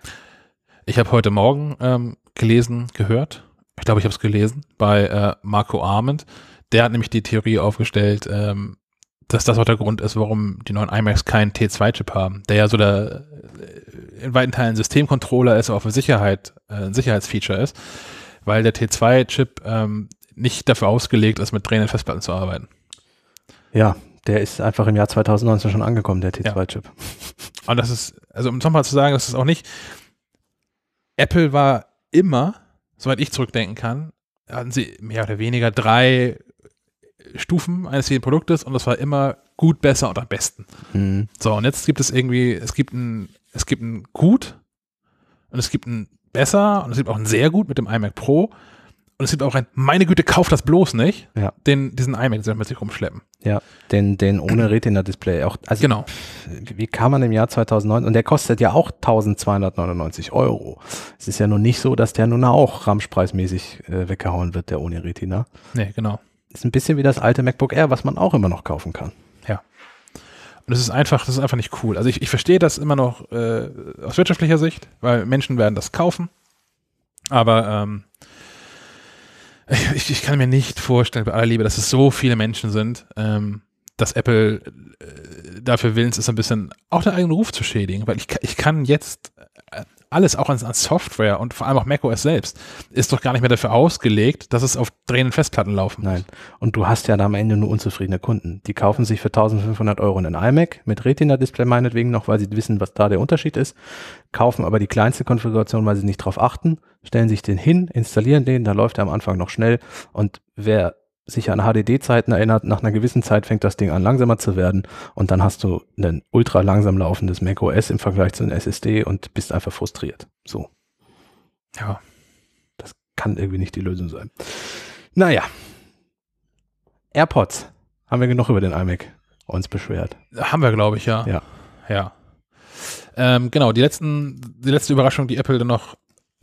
Ich habe heute Morgen ähm, gelesen, gehört, ich glaube, ich habe es gelesen, bei äh, Marco Arment. Der hat nämlich die Theorie aufgestellt, ähm, dass das auch der Grund ist, warum die neuen iMacs keinen T zwei Chip haben, der ja so der äh, in weiten Teilen Systemcontroller ist, aber auch für Sicherheit äh, ein Sicherheitsfeature ist, weil der T zwei Chip ähm, nicht dafür ausgelegt ist, mit drehenden Festplatten zu arbeiten. Ja, der ist einfach im Jahr zweitausendneunzehn schon angekommen, der T zwei Chip. Ja. Und das ist, also um nochmal zu sagen, das ist auch nicht, Apple war immer, soweit ich zurückdenken kann, hatten sie mehr oder weniger drei Stufen eines jeden Produktes und das war immer gut, besser und am besten. Mhm. So, und jetzt gibt es irgendwie, es gibt ein, es gibt ein gut und es gibt ein besser und es gibt auch ein sehr gut mit dem iMac Pro und es gibt auch ein, meine Güte, kauf das bloß nicht, ja. den, diesen iMac, den wir mit sich rumschleppen. Ja, den, den ohne Retina-Display. Auch, also genau. Wie kam man im Jahr zweitausendneun? Und der kostet ja auch eintausendzweihundertneunundneunzig Euro. Es ist ja nun nicht so, dass der nun auch ramschpreismäßig äh, weggehauen wird, der ohne Retina. Nee, genau. Ist ein bisschen wie das alte MacBook Air, was man auch immer noch kaufen kann. Ja. Und das ist einfach, das ist einfach nicht cool. Also ich, ich verstehe das immer noch äh, aus wirtschaftlicher Sicht, weil Menschen werden das kaufen. Aber ähm, ich, ich kann mir nicht vorstellen, bei aller Liebe, dass es so viele Menschen sind, ähm, dass Apple äh, dafür willens ist, ein bisschen auch den eigenen Ruf zu schädigen. Weil ich, ich kann jetzt alles, auch an, an Software und vor allem auch macOS selbst, ist doch gar nicht mehr dafür ausgelegt, dass es auf drehenden Festplatten laufen muss. Nein. Und du hast ja da am Ende nur unzufriedene Kunden. Die kaufen sich für eintausendfünfhundert Euro einen iMac mit Retina-Display meinetwegen noch, weil sie wissen, was da der Unterschied ist, kaufen aber die kleinste Konfiguration, weil sie nicht drauf achten, stellen sich den hin, installieren den, da läuft er am Anfang noch schnell und wer sich an H D D-Zeiten erinnert, nach einer gewissen Zeit fängt das Ding an, langsamer zu werden und dann hast du ein ultra langsam laufendes macOS im Vergleich zu einem S S D und bist einfach frustriert. So. Ja. Das kann irgendwie nicht die Lösung sein. Naja. AirPods. Haben wir genug über den iMac uns beschwert? Haben wir, glaube ich, ja. Ja. Ja. Ähm, genau, die letzten, die letzte Überraschung, die Apple dann noch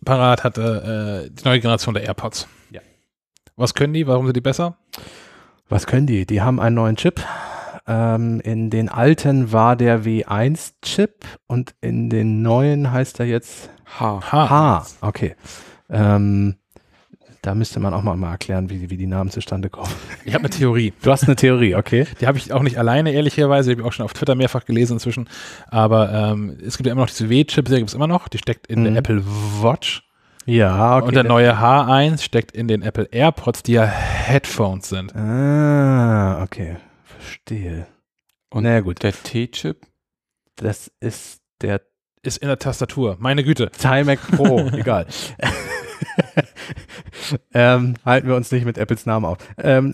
parat hatte, äh, die neue Generation der AirPods. Ja. Was können die? Warum sind die besser? Was können die? Die haben einen neuen Chip. Ähm, in den alten war der W eins Chip und in den neuen heißt er jetzt H. H. H. Okay. Ähm, da müsste man auch mal, mal erklären, wie, wie die Namen zustande kommen. Ich habe eine Theorie. Du hast eine Theorie, okay. Die habe ich auch nicht alleine, ehrlicherweise. Die habe ich auch schon auf Twitter mehrfach gelesen inzwischen. Aber ähm, es gibt ja immer noch diese W-Chips, die gibt es immer noch. Die steckt in mhm. der Apple Watch. Ja, okay. Und der neue H eins steckt in den Apple AirPods, die ja Headphones sind. Ah, okay. Verstehe. Und naja, gut. Der T-Chip? Das ist der... Ist in der Tastatur. Meine Güte. iMac Pro. Egal. ähm, halten wir uns nicht mit Apples Namen auf. Ähm,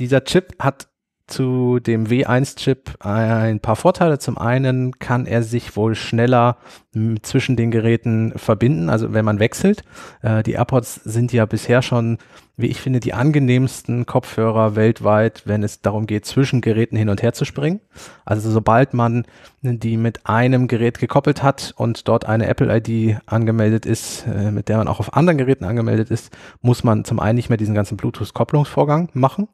dieser Chip hat zu dem W eins Chip ein paar Vorteile. Zum einen kann er sich wohl schneller zwischen den Geräten verbinden, also wenn man wechselt. Äh, die AirPods sind ja bisher schon, wie ich finde, die angenehmsten Kopfhörer weltweit, wenn es darum geht, zwischen Geräten hin und her zu springen. Also sobald man die mit einem Gerät gekoppelt hat und dort eine Apple I D angemeldet ist, äh, mit der man auch auf anderen Geräten angemeldet ist, muss man zum einen nicht mehr diesen ganzen Bluetooth-Kopplungsvorgang machen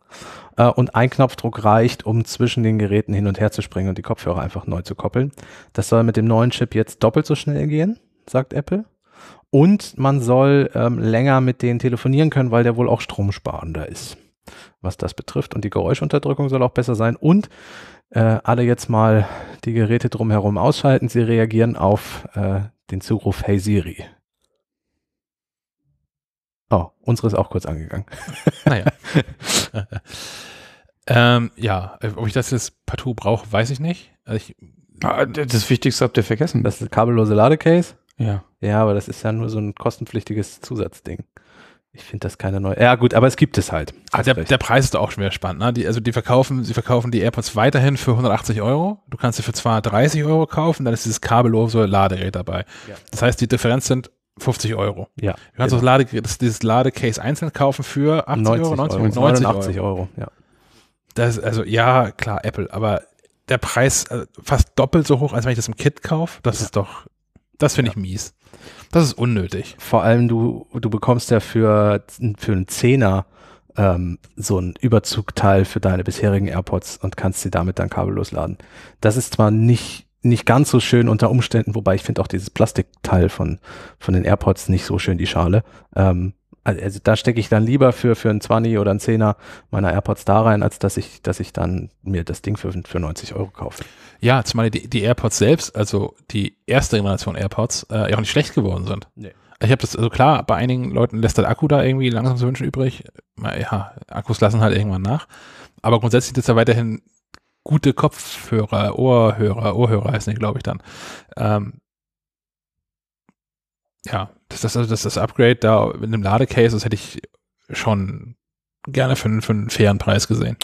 äh, und ein Knopfdruck reicht, um zwischen den Geräten hin und her zu springen und die Kopfhörer einfach neu zu koppeln. Das soll mit dem neuen Chip jetzt doppelt so schnell gehen, sagt Apple. Und man soll ähm, länger mit denen telefonieren können, weil der wohl auch stromsparender ist, was das betrifft. Und die Geräuschunterdrückung soll auch besser sein. Und äh, alle jetzt mal die Geräte drumherum ausschalten. Sie reagieren auf äh, den Zuruf Hey Siri. Oh, unsere ist auch kurz angegangen. Naja. ähm, ja, ob ich das jetzt partout brauche, weiß ich nicht. Also ich Das Wichtigste habt ihr vergessen. Das ist das kabellose Ladecase? Ja. Ja, aber das ist ja nur so ein kostenpflichtiges Zusatzding. Ich finde das keine neue. Ja gut, aber es gibt es halt. Ah, der, der Preis ist auch schon wieder spannend. Ne? Die, also die verkaufen, sie verkaufen die AirPods weiterhin für hundertachtzig Euro. Du kannst sie für zweihundertdreißig Euro kaufen, dann ist dieses kabellose Ladegerät dabei. Ja. Das heißt, die Differenz sind fünfzig Euro. Ja. Du kannst genau. das Ladegerät, das, dieses Ladecase einzeln kaufen für achtzig neunzig Euro. neunzig, neunzig, neunzig Euro. Euro, ja. Das ist also, ja, klar, Apple, aber der Preis also fast doppelt so hoch, als wenn ich das im Kit kaufe. Das ja. ist doch, das finde ich ja. mies. Das ist unnötig. Vor allem, du, du bekommst ja für, für einen Zehner ähm, so einen Überzugteil für deine bisherigen AirPods und kannst sie damit dann kabellos laden. Das ist zwar nicht, nicht ganz so schön unter Umständen, wobei ich finde auch dieses Plastikteil von, von den AirPods nicht so schön, die Schale. Ähm, also da stecke ich dann lieber für, für einen Zwanni oder einen Zehner meiner AirPods da rein, als dass ich, dass ich dann mir das Ding für, für neunzig Euro kaufe. Ja, zumal die, die AirPods selbst, also die erste Generation AirPods, ja äh, auch nicht schlecht geworden sind. Nee. Ich habe das, also klar, bei einigen Leuten lässt der Akku da irgendwie langsam zu wünschen übrig. Ja, Akkus lassen halt irgendwann nach. Aber grundsätzlich ist da weiterhin gute Kopfhörer, Ohrhörer, Ohrhörer heißen die, glaube ich, dann. Ähm, ja, das, das, das, das Upgrade da mit einem Ladecase, das hätte ich schon gerne für, für einen fairen Preis gesehen.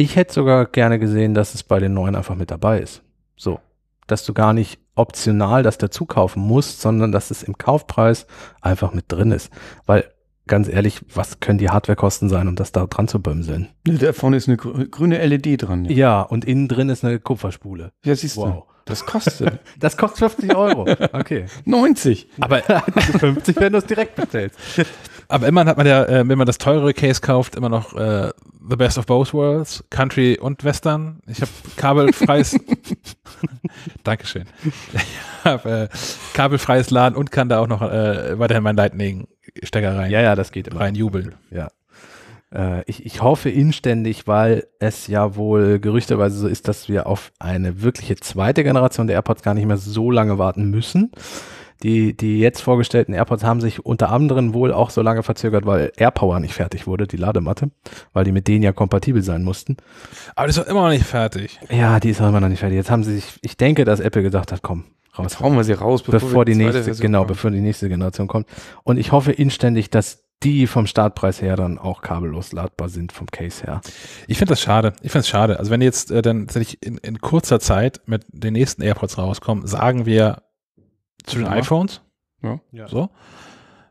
Ich hätte sogar gerne gesehen, dass es bei den neuen einfach mit dabei ist. So, dass du gar nicht optional das dazu kaufen musst, sondern dass es im Kaufpreis einfach mit drin ist. Weil, ganz ehrlich, was können die Hardwarekosten sein, um das da dran zu bömseln? Da vorne ist eine grüne L E D dran. Ja, ja, und innen drin ist eine Kupferspule. Ja, siehst du. Wow. Das kostet. Das kostet fünfzig Euro. Okay. neunzig. Aber fünfzig, wenn du es direkt bestellst. Aber immerhin hat man ja, äh, wenn man das teurere Case kauft, immer noch äh, The Best of Both Worlds, Country und Western. Ich habe kabelfreies Dankeschön. Ich habe äh, kabelfreies Laden und kann da auch noch äh, weiterhin meinen Lightning-Stecker rein. Ja, ja, das geht immer. Rein jubeln. Ja. Ich, ich hoffe inständig, weil es ja wohl gerüchteweise so ist, dass wir auf eine wirkliche zweite Generation der AirPods gar nicht mehr so lange warten müssen. Die, die jetzt vorgestellten AirPods haben sich unter anderem wohl auch so lange verzögert, weil AirPower nicht fertig wurde, die Ladematte, weil die mit denen ja kompatibel sein mussten. Aber die ist doch immer noch nicht fertig. Ja, die ist auch immer noch nicht fertig. Jetzt haben sie sich, ich denke, dass Apple gesagt hat, komm, raus. Jetzt hauen wir sie raus, bevor, bevor die, die nächste, Version genau, kommt. bevor die nächste Generation kommt. Und ich hoffe inständig, dass die vom Startpreis her dann auch kabellos ladbar sind vom Case her. Ich finde das schade. Ich finde es schade. Also wenn jetzt äh, dann tatsächlich in, in kurzer Zeit mit den nächsten AirPods rauskommen, sagen wir zu den ja. iPhones, ja. so,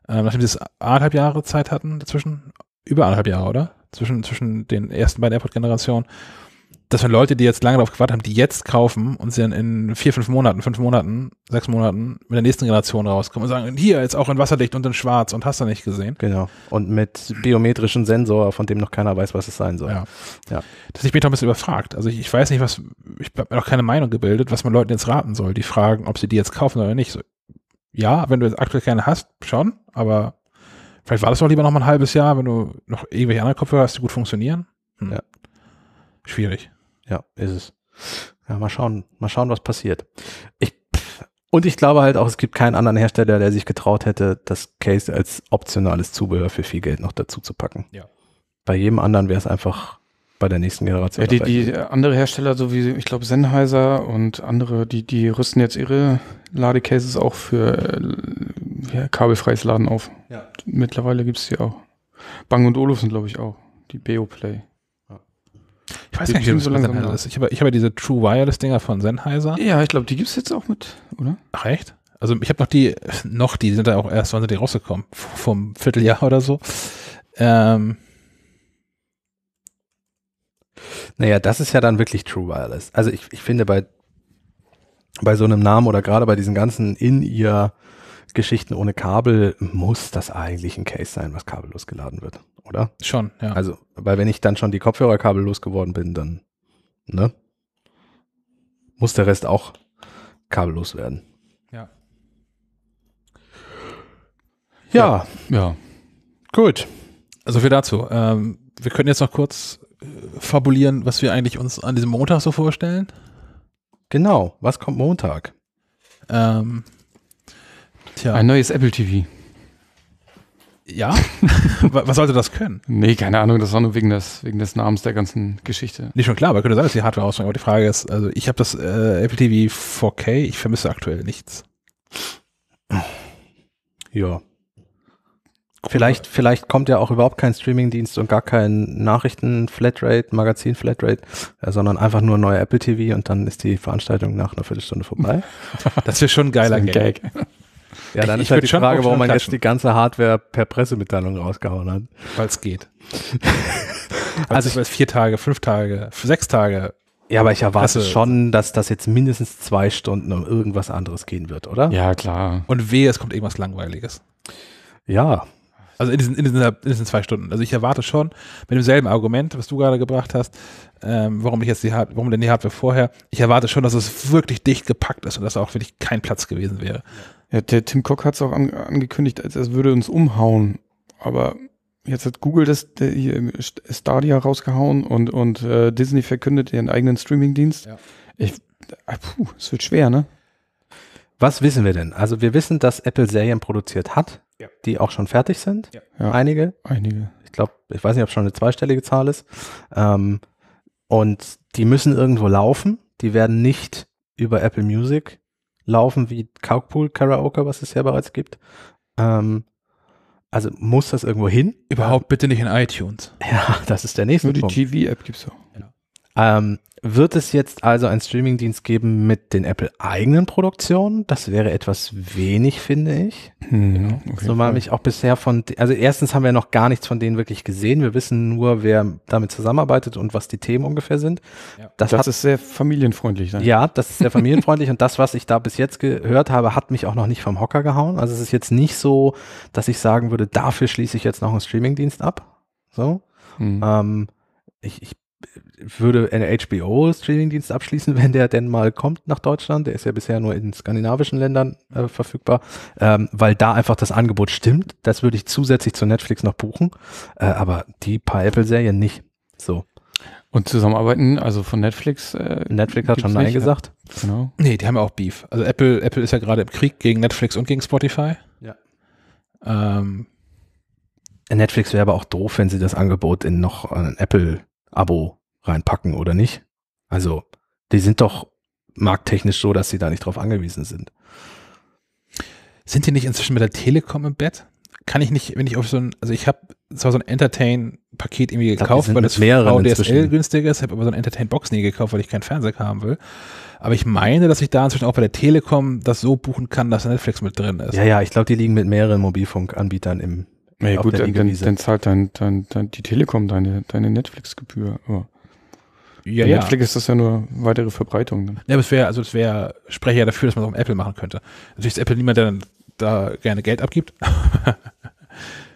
ähm, nachdem sie anderthalb Jahre Zeit hatten dazwischen, über anderthalb Jahre, oder? Zwischen, zwischen den ersten beiden AirPod-Generationen, dass wir Leute, die jetzt lange darauf gewartet haben, die jetzt kaufen und sie dann in vier, fünf Monaten, fünf Monaten, sechs Monaten mit der nächsten Generation rauskommen und sagen, hier, jetzt auch in wasserdicht und in schwarz und hast du nicht gesehen. Genau. Und mit biometrischem Sensor, von dem noch keiner weiß, was es sein soll. Ja. ja. Das ich bin doch ein bisschen überfragt. Also ich, ich weiß nicht, was, ich habe mir noch keine Meinung gebildet, was man Leuten jetzt raten soll, die fragen, ob sie die jetzt kaufen oder nicht. So, ja, wenn du jetzt aktuell keine hast, schon, aber vielleicht war das doch lieber noch mal ein halbes Jahr, wenn du noch irgendwelche anderen Kopfhörer hast, die gut funktionieren. Hm. Ja. Schwierig. Ja, ist es. Ja, mal schauen, mal schauen, was passiert. Ich, und ich glaube halt auch, es gibt keinen anderen Hersteller, der sich getraut hätte, das Case als optionales Zubehör für viel Geld noch dazu zu packen. Ja. Bei jedem anderen wäre es einfach bei der nächsten Generation. Ja, die, die andere Hersteller, so wie, ich glaube, Sennheiser und andere, die, die rüsten jetzt ihre Ladecases auch für ja, kabelfreies Laden auf. Ja. Mittlerweile gibt es die auch. Bang und Olufsen, glaube ich, auch. Die Beoplay. Ich weiß die gar nicht, wie das so langsam ist. Ich habe, ich habe diese True Wireless-Dinger von Sennheiser. Ja, ich glaube, die gibt es jetzt auch mit, oder? Ach, echt? Also ich habe noch die, noch die, die sind da auch erst, wann sind die rausgekommen? Vom Vierteljahr oder so. Ähm. Naja, das ist ja dann wirklich True Wireless. Also ich, ich finde bei, bei so einem Namen oder gerade bei diesen ganzen In-Ear-Geschichten ohne Kabel muss das eigentlich ein Case sein, was kabellos geladen wird. Oder? Schon, ja. Also, weil wenn ich dann schon die Kopfhörerkabel losgeworden bin, dann ne, muss der Rest auch kabellos werden. Ja. Ja. Ja. ja. Gut. Also viel dazu. Ähm, wir können jetzt noch kurz äh, fabulieren, was wir eigentlich uns an diesem Montag so vorstellen. Genau. Was kommt Montag? Ähm, tja. Ein neues Apple T V. Ja? Was sollte das können? Nee, keine Ahnung, das war nur wegen des, wegen des Namens der ganzen Geschichte. Nicht schon klar, aber könnte sein, dass die Hardware ausfällt. Aber die Frage ist, also ich habe das äh, Apple T V vier K, ich vermisse aktuell nichts. Ja. Vielleicht, vielleicht kommt ja auch überhaupt kein Streamingdienst und gar kein Nachrichten-Flatrate, Magazin-Flatrate, äh, sondern einfach nur neue Apple T V und dann ist die Veranstaltung nach einer Viertelstunde vorbei. Das wäre schon ein geiler Gag. Ja, dann ich, ist halt die Frage, warum man klatschen. Jetzt die ganze Hardware per Pressemitteilung rausgehauen hat. Weil es geht. also ich, vier Tage, fünf Tage, sechs Tage. Ja, aber ich erwarte Presse. schon, dass das jetzt mindestens zwei Stunden um irgendwas anderes gehen wird, oder? Ja, klar. Und wehe, es kommt irgendwas Langweiliges. Ja. Also in diesen, in diesen, in diesen zwei Stunden. Also ich erwarte schon mit demselben Argument, was du gerade gebracht hast, ähm, warum ich jetzt die Hardware, warum denn die Hardware vorher? Ich erwarte schon, dass es wirklich dicht gepackt ist und dass auch wirklich kein Platz gewesen wäre. Ja, der Tim Cook hat es auch an, angekündigt, als er würde uns umhauen. Aber jetzt hat Google das der, hier, Stadia rausgehauen und, und äh, Disney verkündet ihren eigenen Streamingdienst. Ja. Ich, ah, puh, es wird schwer, ne? Was wissen wir denn? Also wir wissen, dass Apple Serien produziert hat, ja. die auch schon fertig sind. Ja. Ja. Einige. Einige. Ich glaube, ich weiß nicht, ob es schon eine zweistellige Zahl ist. Ähm, und die müssen irgendwo laufen. Die werden nicht über Apple Music laufen wie Cockpool Karaoke, was es ja bereits gibt. Ähm, also muss das irgendwo hin. Überhaupt bitte nicht in iTunes. Ja, das ist der nächste Punkt. Nur die T V-App gibt es auch. Ja. Ähm, wird es jetzt also einen Streamingdienst geben mit den Apple-eigenen Produktionen? Das wäre etwas wenig, finde ich. Ja, okay, so habe ich auch bisher von, also erstens haben wir noch gar nichts von denen wirklich gesehen. Wir wissen nur, wer damit zusammenarbeitet und was die Themen ungefähr sind. Ja, das das hat, ist sehr familienfreundlich. Ne? Ja, das ist sehr familienfreundlich und das, was ich da bis jetzt gehört habe, hat mich auch noch nicht vom Hocker gehauen. Also es ist jetzt nicht so, dass ich sagen würde, dafür schließe ich jetzt noch einen Streamingdienst ab. So. Mhm. Ähm, ich, ich würde einen H B O-Streamingdienst abschließen, wenn der denn mal kommt nach Deutschland. Der ist ja bisher nur in skandinavischen Ländern äh, verfügbar, ähm, weil da einfach das Angebot stimmt. Das würde ich zusätzlich zu Netflix noch buchen, äh, aber die paar Apple-Serien nicht. So. Und zusammenarbeiten, also von Netflix? Äh, Netflix hat schon Nein gesagt. Ja. Genau. Nee, die haben ja auch Beef. Also Apple, Apple ist ja gerade im Krieg gegen Netflix und gegen Spotify. Ja. Ähm. Netflix wäre aber auch doof, wenn sie das Angebot in noch ein Apple-Abo reinpacken, oder nicht? Also, die sind doch markttechnisch so, dass sie da nicht drauf angewiesen sind. Sind die nicht inzwischen mit der Telekom im Bett? Kann ich nicht, wenn ich auf so ein, also ich habe zwar so ein Entertain-Paket irgendwie glaub, gekauft, weil das V D S L günstiger ist, habe aber so ein Entertain-Box nie gekauft, weil ich keinen Fernseher haben will. Aber ich meine, dass ich da inzwischen auch bei der Telekom das so buchen kann, dass Netflix mit drin ist. Ja, ja, ich glaube, die liegen mit mehreren Mobilfunkanbietern im Na ja, gut, dann, dann, dann zahlt dein, dein, dein, die Telekom deine, deine Netflix-Gebühr. Oh. Ja, ja. Netflix ist das ja nur weitere Verbreitung. Ne? Ja, aber es wäre, also es wäre, spreche ja dafür, dass man es auch mit Apple machen könnte. Natürlich ist Apple niemand, der dann da gerne Geld abgibt.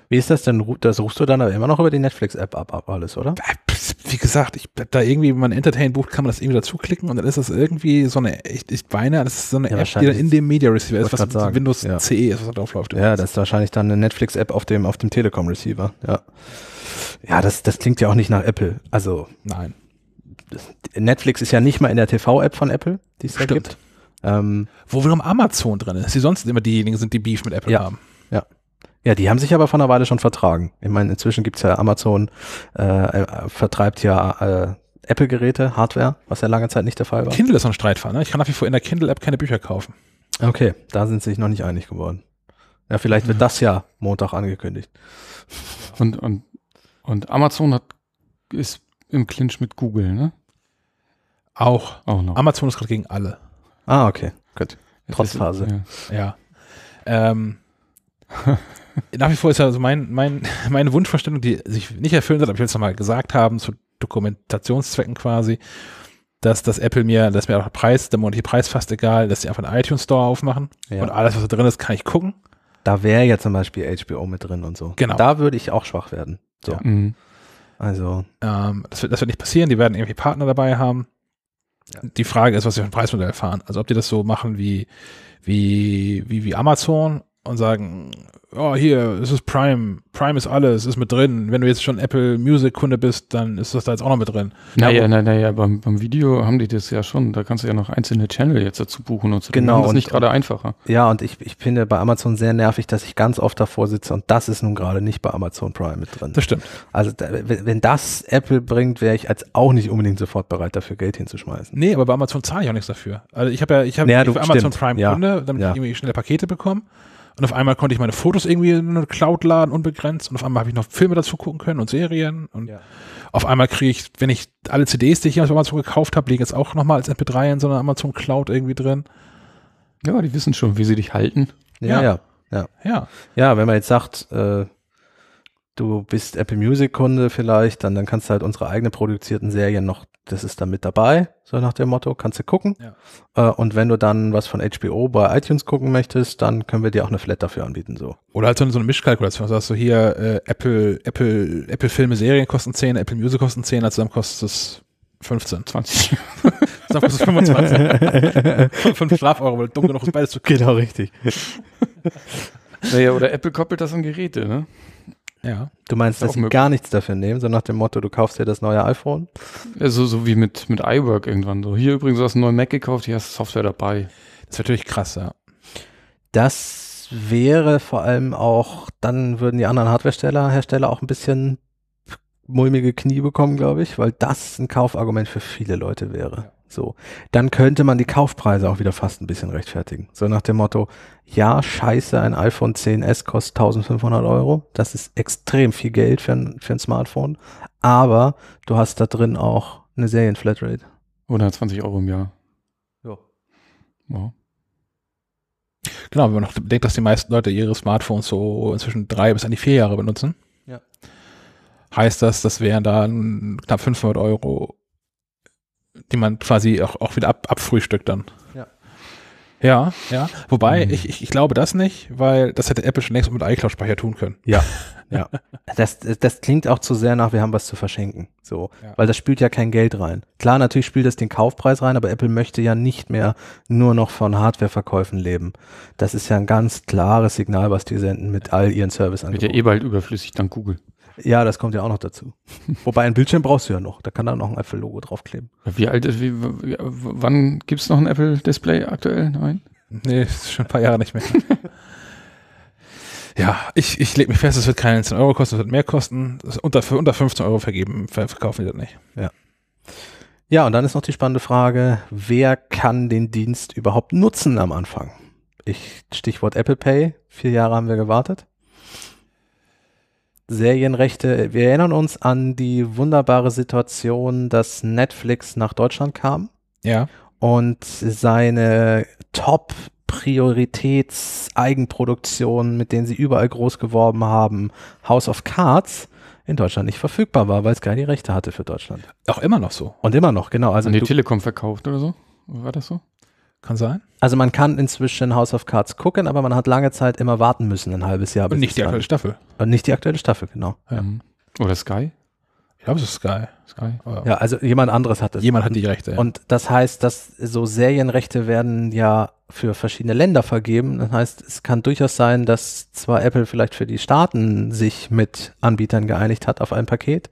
Wie ist das denn? Das rufst du dann aber immer noch über die Netflix-App ab, ab, alles, oder? Wie gesagt, ich da irgendwie, wenn man Entertain bucht, kann man das irgendwie dazuklicken und dann ist das irgendwie so eine, ich, ich meine, das ist so eine ja, App, die dann in dem Media-Receiver ist, was mit Windows ja. C E ist, was da drauf läuft. Ja, das ist wahrscheinlich dann eine Netflix-App auf dem, auf dem Telekom-Receiver, ja. Ja, das, das klingt ja auch nicht nach Apple, also. Nein. Netflix ist ja nicht mal in der T V-App von Apple, die es da gibt. Ähm, Wo wiederum Amazon drin ist, die sonst immer diejenigen sind, die Beef mit Apple ja. haben. Ja. Ja, die haben sich aber vor einer Weile schon vertragen. Ich meine, inzwischen gibt's ja Amazon, äh, vertreibt ja äh, Apple-Geräte, Hardware, was ja lange Zeit nicht der Fall war. Kindle ist so ein Streitfall, ne? Ich kann nach wie vor in der Kindle-App keine Bücher kaufen. Okay, da sind sie sich noch nicht einig geworden. Ja, vielleicht wird ja. das ja Montag angekündigt. Und, und, und Amazon hat, ist im Clinch mit Google, ne? Auch. Auch noch. Amazon ist gerade gegen alle. Ah, okay, gut. Trotzphase. Ja. ja. Ähm, nach wie vor ist also mein, mein, meine Wunschvorstellung, die sich nicht erfüllen wird, aber ich will es nochmal gesagt haben, zu Dokumentationszwecken quasi, dass das Apple mir, dass mir auch der Preis, der monatliche Preis fast egal, dass sie einfach einen iTunes Store aufmachen ja. und alles, was da drin ist, kann ich gucken. Da wäre ja zum Beispiel H B O mit drin und so. Genau. Da würde ich auch schwach werden. So. Ja. Mhm. Also. Ähm, das, wird, das wird nicht passieren, die werden irgendwie Partner dabei haben. Ja. Die Frage ist, was sie für ein Preismodell fahren. Also ob die das so machen wie, wie, wie, wie Amazon und sagen, oh hier, es ist Prime, Prime ist alles, ist mit drin. Wenn du jetzt schon Apple Music Kunde bist, dann ist das da jetzt auch noch mit drin. Naja, naja, naja, beim, beim Video haben die das ja schon, da kannst du ja noch einzelne Channel jetzt dazu buchen und so. Genau. Das ist nicht gerade einfacher. Ja, und ich, ich finde bei Amazon sehr nervig, dass ich ganz oft davor sitze und das ist nun gerade nicht bei Amazon Prime mit drin. Das stimmt. Also da, wenn das Apple bringt, wäre ich als auch nicht unbedingt sofort bereit, dafür Geld hinzuschmeißen. Nee, aber bei Amazon zahle ich auch nichts dafür. Also ich habe ja, ich habe naja, Amazon stimmt. Prime Kunde, ja. damit ja. ich irgendwie schnelle Pakete bekomme. Und auf einmal konnte ich meine Fotos irgendwie in eine Cloud laden, unbegrenzt. Und auf einmal habe ich noch Filme dazu gucken können und Serien. Und ja. auf einmal kriege ich, wenn ich alle C Ds, die ich auf Amazon gekauft habe, liegen jetzt auch nochmal als M P drei in so einer Amazon Cloud irgendwie drin. Ja, die wissen schon, wie sie dich halten. Ja, ja. Ja, ja. ja. ja wenn man jetzt sagt, äh, du bist Apple Music Kunde vielleicht, dann, dann kannst du halt unsere eigenen produzierten Serien noch, das ist dann mit dabei, so nach dem Motto, kannst du gucken. Ja. Äh, und wenn du dann was von H B O bei iTunes gucken möchtest, dann können wir dir auch eine Flat dafür anbieten. So. Oder halt so eine, so eine Mischkalkulation. Sagst du hier, äh, Apple, Apple, Apple Filme, Serien kosten zehn, Apple Music kosten zehn, also zusammen kostet es fünfzehn, zwanzig. Zusammen kostet es fünfundzwanzig. fünf Schlaf-Euro, weil dumm genug ist beides zu gucken. Genau, richtig. Naja, oder Apple koppelt das an Geräte, ne? Ja. Du meinst, dass sie gar nichts dafür nehmen, so nach dem Motto, du kaufst dir das neue iPhone? Also so wie mit, mit iWork irgendwann. So. Hier übrigens, du hast einen neuen Mac gekauft, hier hast du Software dabei. Das ist natürlich krass, ja. Das wäre vor allem auch, dann würden die anderen Hardwarehersteller Hersteller auch ein bisschen mulmige Knie bekommen, glaube ich, weil das ein Kaufargument für viele Leute wäre. Ja. So, dann könnte man die Kaufpreise auch wieder fast ein bisschen rechtfertigen. So nach dem Motto, ja, scheiße, ein iPhone X S kostet eintausendfünfhundert Euro. Das ist extrem viel Geld für ein, für ein Smartphone. Aber du hast da drin auch eine Serien-Flatrate. Oder zwanzig Euro im Jahr. Ja. Ja. Genau, wenn man noch denkt, dass die meisten Leute ihre Smartphones so inzwischen drei bis an die vier Jahre benutzen, ja, heißt das, das wären dann knapp fünfhundert Euro, die man quasi auch, auch wieder ab, abfrühstückt dann. Ja. Ja, ja. Wobei, mhm. ich, ich, ich glaube das nicht, weil das hätte Apple schon längst mit iCloud-Speicher tun können. Ja, ja. Das, das klingt auch zu sehr nach, wir haben was zu verschenken. So, ja. Weil das spült ja kein Geld rein. Klar, natürlich spielt das den Kaufpreis rein, aber Apple möchte ja nicht mehr nur noch von Hardwareverkäufen leben. Das ist ja ein ganz klares Signal, was die senden mit all ihren Serviceangeboten. Wird ja eh bald überflüssig dank Google. Ja, das kommt ja auch noch dazu. Wobei, ein Bildschirm brauchst du ja noch. Da kann dann noch ein Apple-Logo draufkleben. Wie alt ist, wie, wie, wann gibt es noch ein Apple-Display aktuell? Nein? Nee, ist schon ein paar Jahre nicht mehr. Ja, ich, ich lege mich fest, es wird keine zehn Euro kosten, es wird mehr kosten. Das ist unter, für unter fünfzehn Euro vergeben, verkaufen die das nicht. Ja. Ja, und dann ist noch die spannende Frage, wer kann den Dienst überhaupt nutzen am Anfang? Ich, Stichwort Apple Pay, vier Jahre haben wir gewartet. Serienrechte, wir erinnern uns an die wunderbare Situation, dass Netflix nach Deutschland kam. Ja. Und seine Top-Prioritäts-Eigenproduktion, mit denen sie überall groß geworben haben, House of Cards, in Deutschland nicht verfügbar war, weil es keine Rechte hatte für Deutschland. Auch immer noch so. Und immer noch, genau. Also an die Telekom verkauft oder so? War das so? Kann sein. Also man kann inzwischen House of Cards gucken, aber man hat lange Zeit immer warten müssen, ein halbes Jahr. Und nicht die aktuelle Staffel. Und nicht die aktuelle Staffel, genau. Ähm, oder Sky? Ich glaube, es ist Sky. Sky. Oder ja, also jemand anderes hat es. Jemand hat die Rechte. Ja. Und das heißt, dass so Serienrechte werden ja für verschiedene Länder vergeben. Das heißt, es kann durchaus sein, dass zwar Apple vielleicht für die Staaten sich mit Anbietern geeinigt hat auf ein Paket,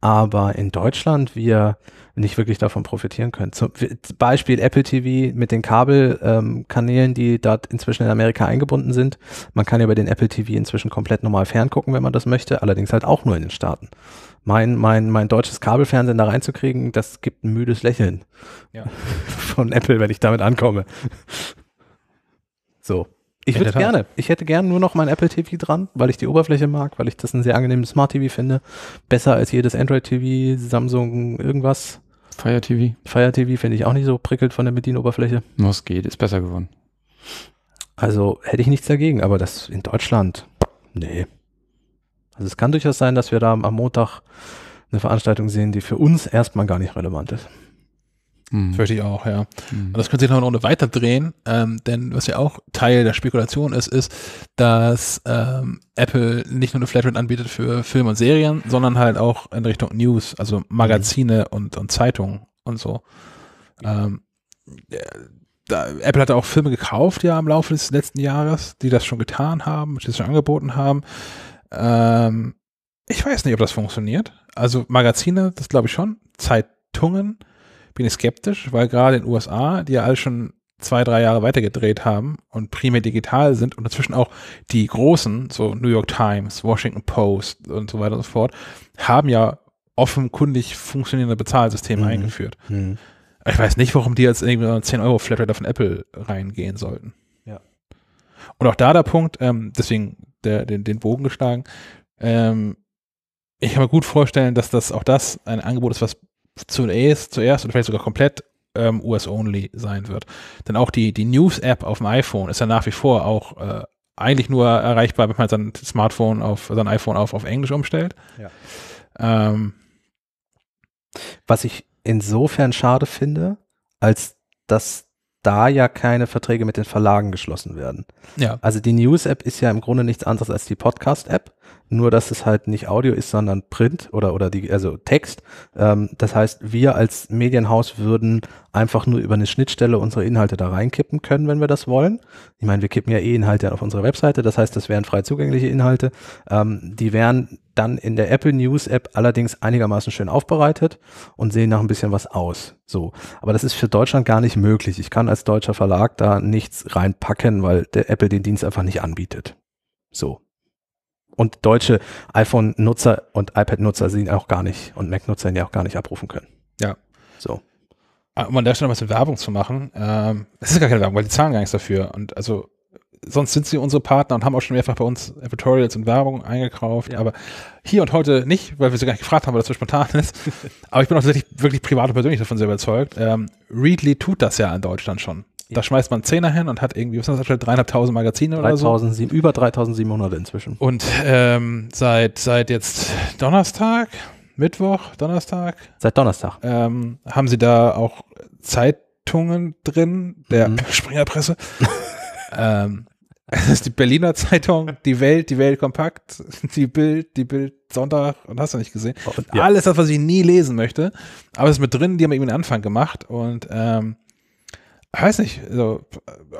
aber in Deutschland wir nicht wirklich davon profitieren können. Zum Beispiel Apple T V mit den Kabelkanälen, ähm, die dort inzwischen in Amerika eingebunden sind. Man kann ja über den Apple T V inzwischen komplett normal ferngucken, wenn man das möchte, allerdings halt auch nur in den Staaten. Mein, mein, mein deutsches Kabelfernsehen da reinzukriegen, das gibt ein müdes Lächeln ja. von Apple, wenn ich damit ankomme. So. Ich würde gerne, ich hätte gerne nur noch mein Apple T V dran, weil ich die Oberfläche mag, weil ich das ein sehr angenehmes Smart T V finde. Besser als jedes Android T V, Samsung, irgendwas. Fire T V. Fire T V finde ich auch nicht so prickelt von der Bedienoberfläche. Was geht, ist besser geworden. Also hätte ich nichts dagegen, aber das in Deutschland, nee. Also es kann durchaus sein, dass wir da am Montag eine Veranstaltung sehen, die für uns erstmal gar nicht relevant ist. Hm. Fürchte ich auch, ja. Hm. Das könnte sich noch eine Runde weiter drehen, ähm, denn was ja auch Teil der Spekulation ist, ist, dass ähm, Apple nicht nur eine Flatrate anbietet für Filme und Serien, sondern halt auch in Richtung News, also Magazine mhm. und, und Zeitungen und so. Ähm, da, Apple hat auch Filme gekauft, ja, im Laufe des letzten Jahres, die das schon getan haben, die das schon angeboten haben. Ähm, ich weiß nicht, ob das funktioniert. Also Magazine, das glaube ich schon, Zeitungen, bin ich skeptisch, weil gerade in den U S A, die ja alle schon zwei, drei Jahre weitergedreht haben und primär digital sind und dazwischen auch die großen, so New York Times, Washington Post und so weiter und so fort, haben ja offenkundig funktionierende Bezahlsysteme mhm. eingeführt. Mhm. Ich weiß nicht, warum die jetzt irgendwie zehn Euro Flatrate von Apple reingehen sollten. Ja. Und auch da der Punkt, ähm, deswegen der, den, den Bogen geschlagen, ähm, ich kann mir gut vorstellen, dass das auch das ein Angebot ist, was Zuerst, zuerst und vielleicht sogar komplett ähm, U S-only sein wird. Denn auch die, die News-App auf dem iPhone ist ja nach wie vor auch äh, eigentlich nur erreichbar, wenn man sein Smartphone auf, sein iPhone auf, auf Englisch umstellt. Ja. Ähm. Was ich insofern schade finde, als dass da ja keine Verträge mit den Verlagen geschlossen werden. Ja. Also die News-App ist ja im Grunde nichts anderes als die Podcast-App, nur dass es halt nicht Audio ist, sondern Print oder oder die also Text. Ähm, das heißt, wir als Medienhaus würden einfach nur über eine Schnittstelle unsere Inhalte da reinkippen können, wenn wir das wollen. Ich meine, wir kippen ja eh Inhalte auf unsere Webseite, das heißt, das wären frei zugängliche Inhalte. Ähm, die wären dann in der Apple News App allerdings einigermaßen schön aufbereitet und sehen nach ein bisschen was aus. So. Aber das ist für Deutschland gar nicht möglich. Ich kann als deutscher Verlag da nichts reinpacken, weil der Apple den Dienst einfach nicht anbietet. So. Und deutsche iPhone-Nutzer und iPad-Nutzer sie auch gar nicht und Mac-Nutzer ja auch gar nicht abrufen können. Ja. So. Um an der Stelle noch ein bisschen Werbung zu machen, ähm, das ist gar keine Werbung, weil die zahlen gar nichts dafür. Und also sonst sind sie unsere Partner und haben auch schon mehrfach bei uns Advertorials und Werbung eingekauft, ja. aber hier und heute nicht, weil wir sie gar nicht gefragt haben, weil das so spontan ist. Aber ich bin auch tatsächlich wirklich privat und persönlich davon sehr überzeugt. Ähm, Readly tut das ja in Deutschland schon. Ja. Da schmeißt man Zehner hin und hat irgendwie, was sind das aktuell, dreieinhalbtausend Magazine oder so? Über dreitausendsiebenhundert inzwischen. Und ähm, seit, seit jetzt Donnerstag, Mittwoch, Donnerstag? Seit Donnerstag. Ähm, haben sie da auch Zeitungen drin, der mhm. Springerpresse. ähm, das ist die Berliner Zeitung, die Welt, die Welt kompakt, die Bild, die Bild Sonntag und hast du nicht gesehen. Und ja. Alles das, was ich nie lesen möchte. Aber es ist mit drin, die haben irgendwie einen Anfang gemacht und ähm, ich weiß nicht, also,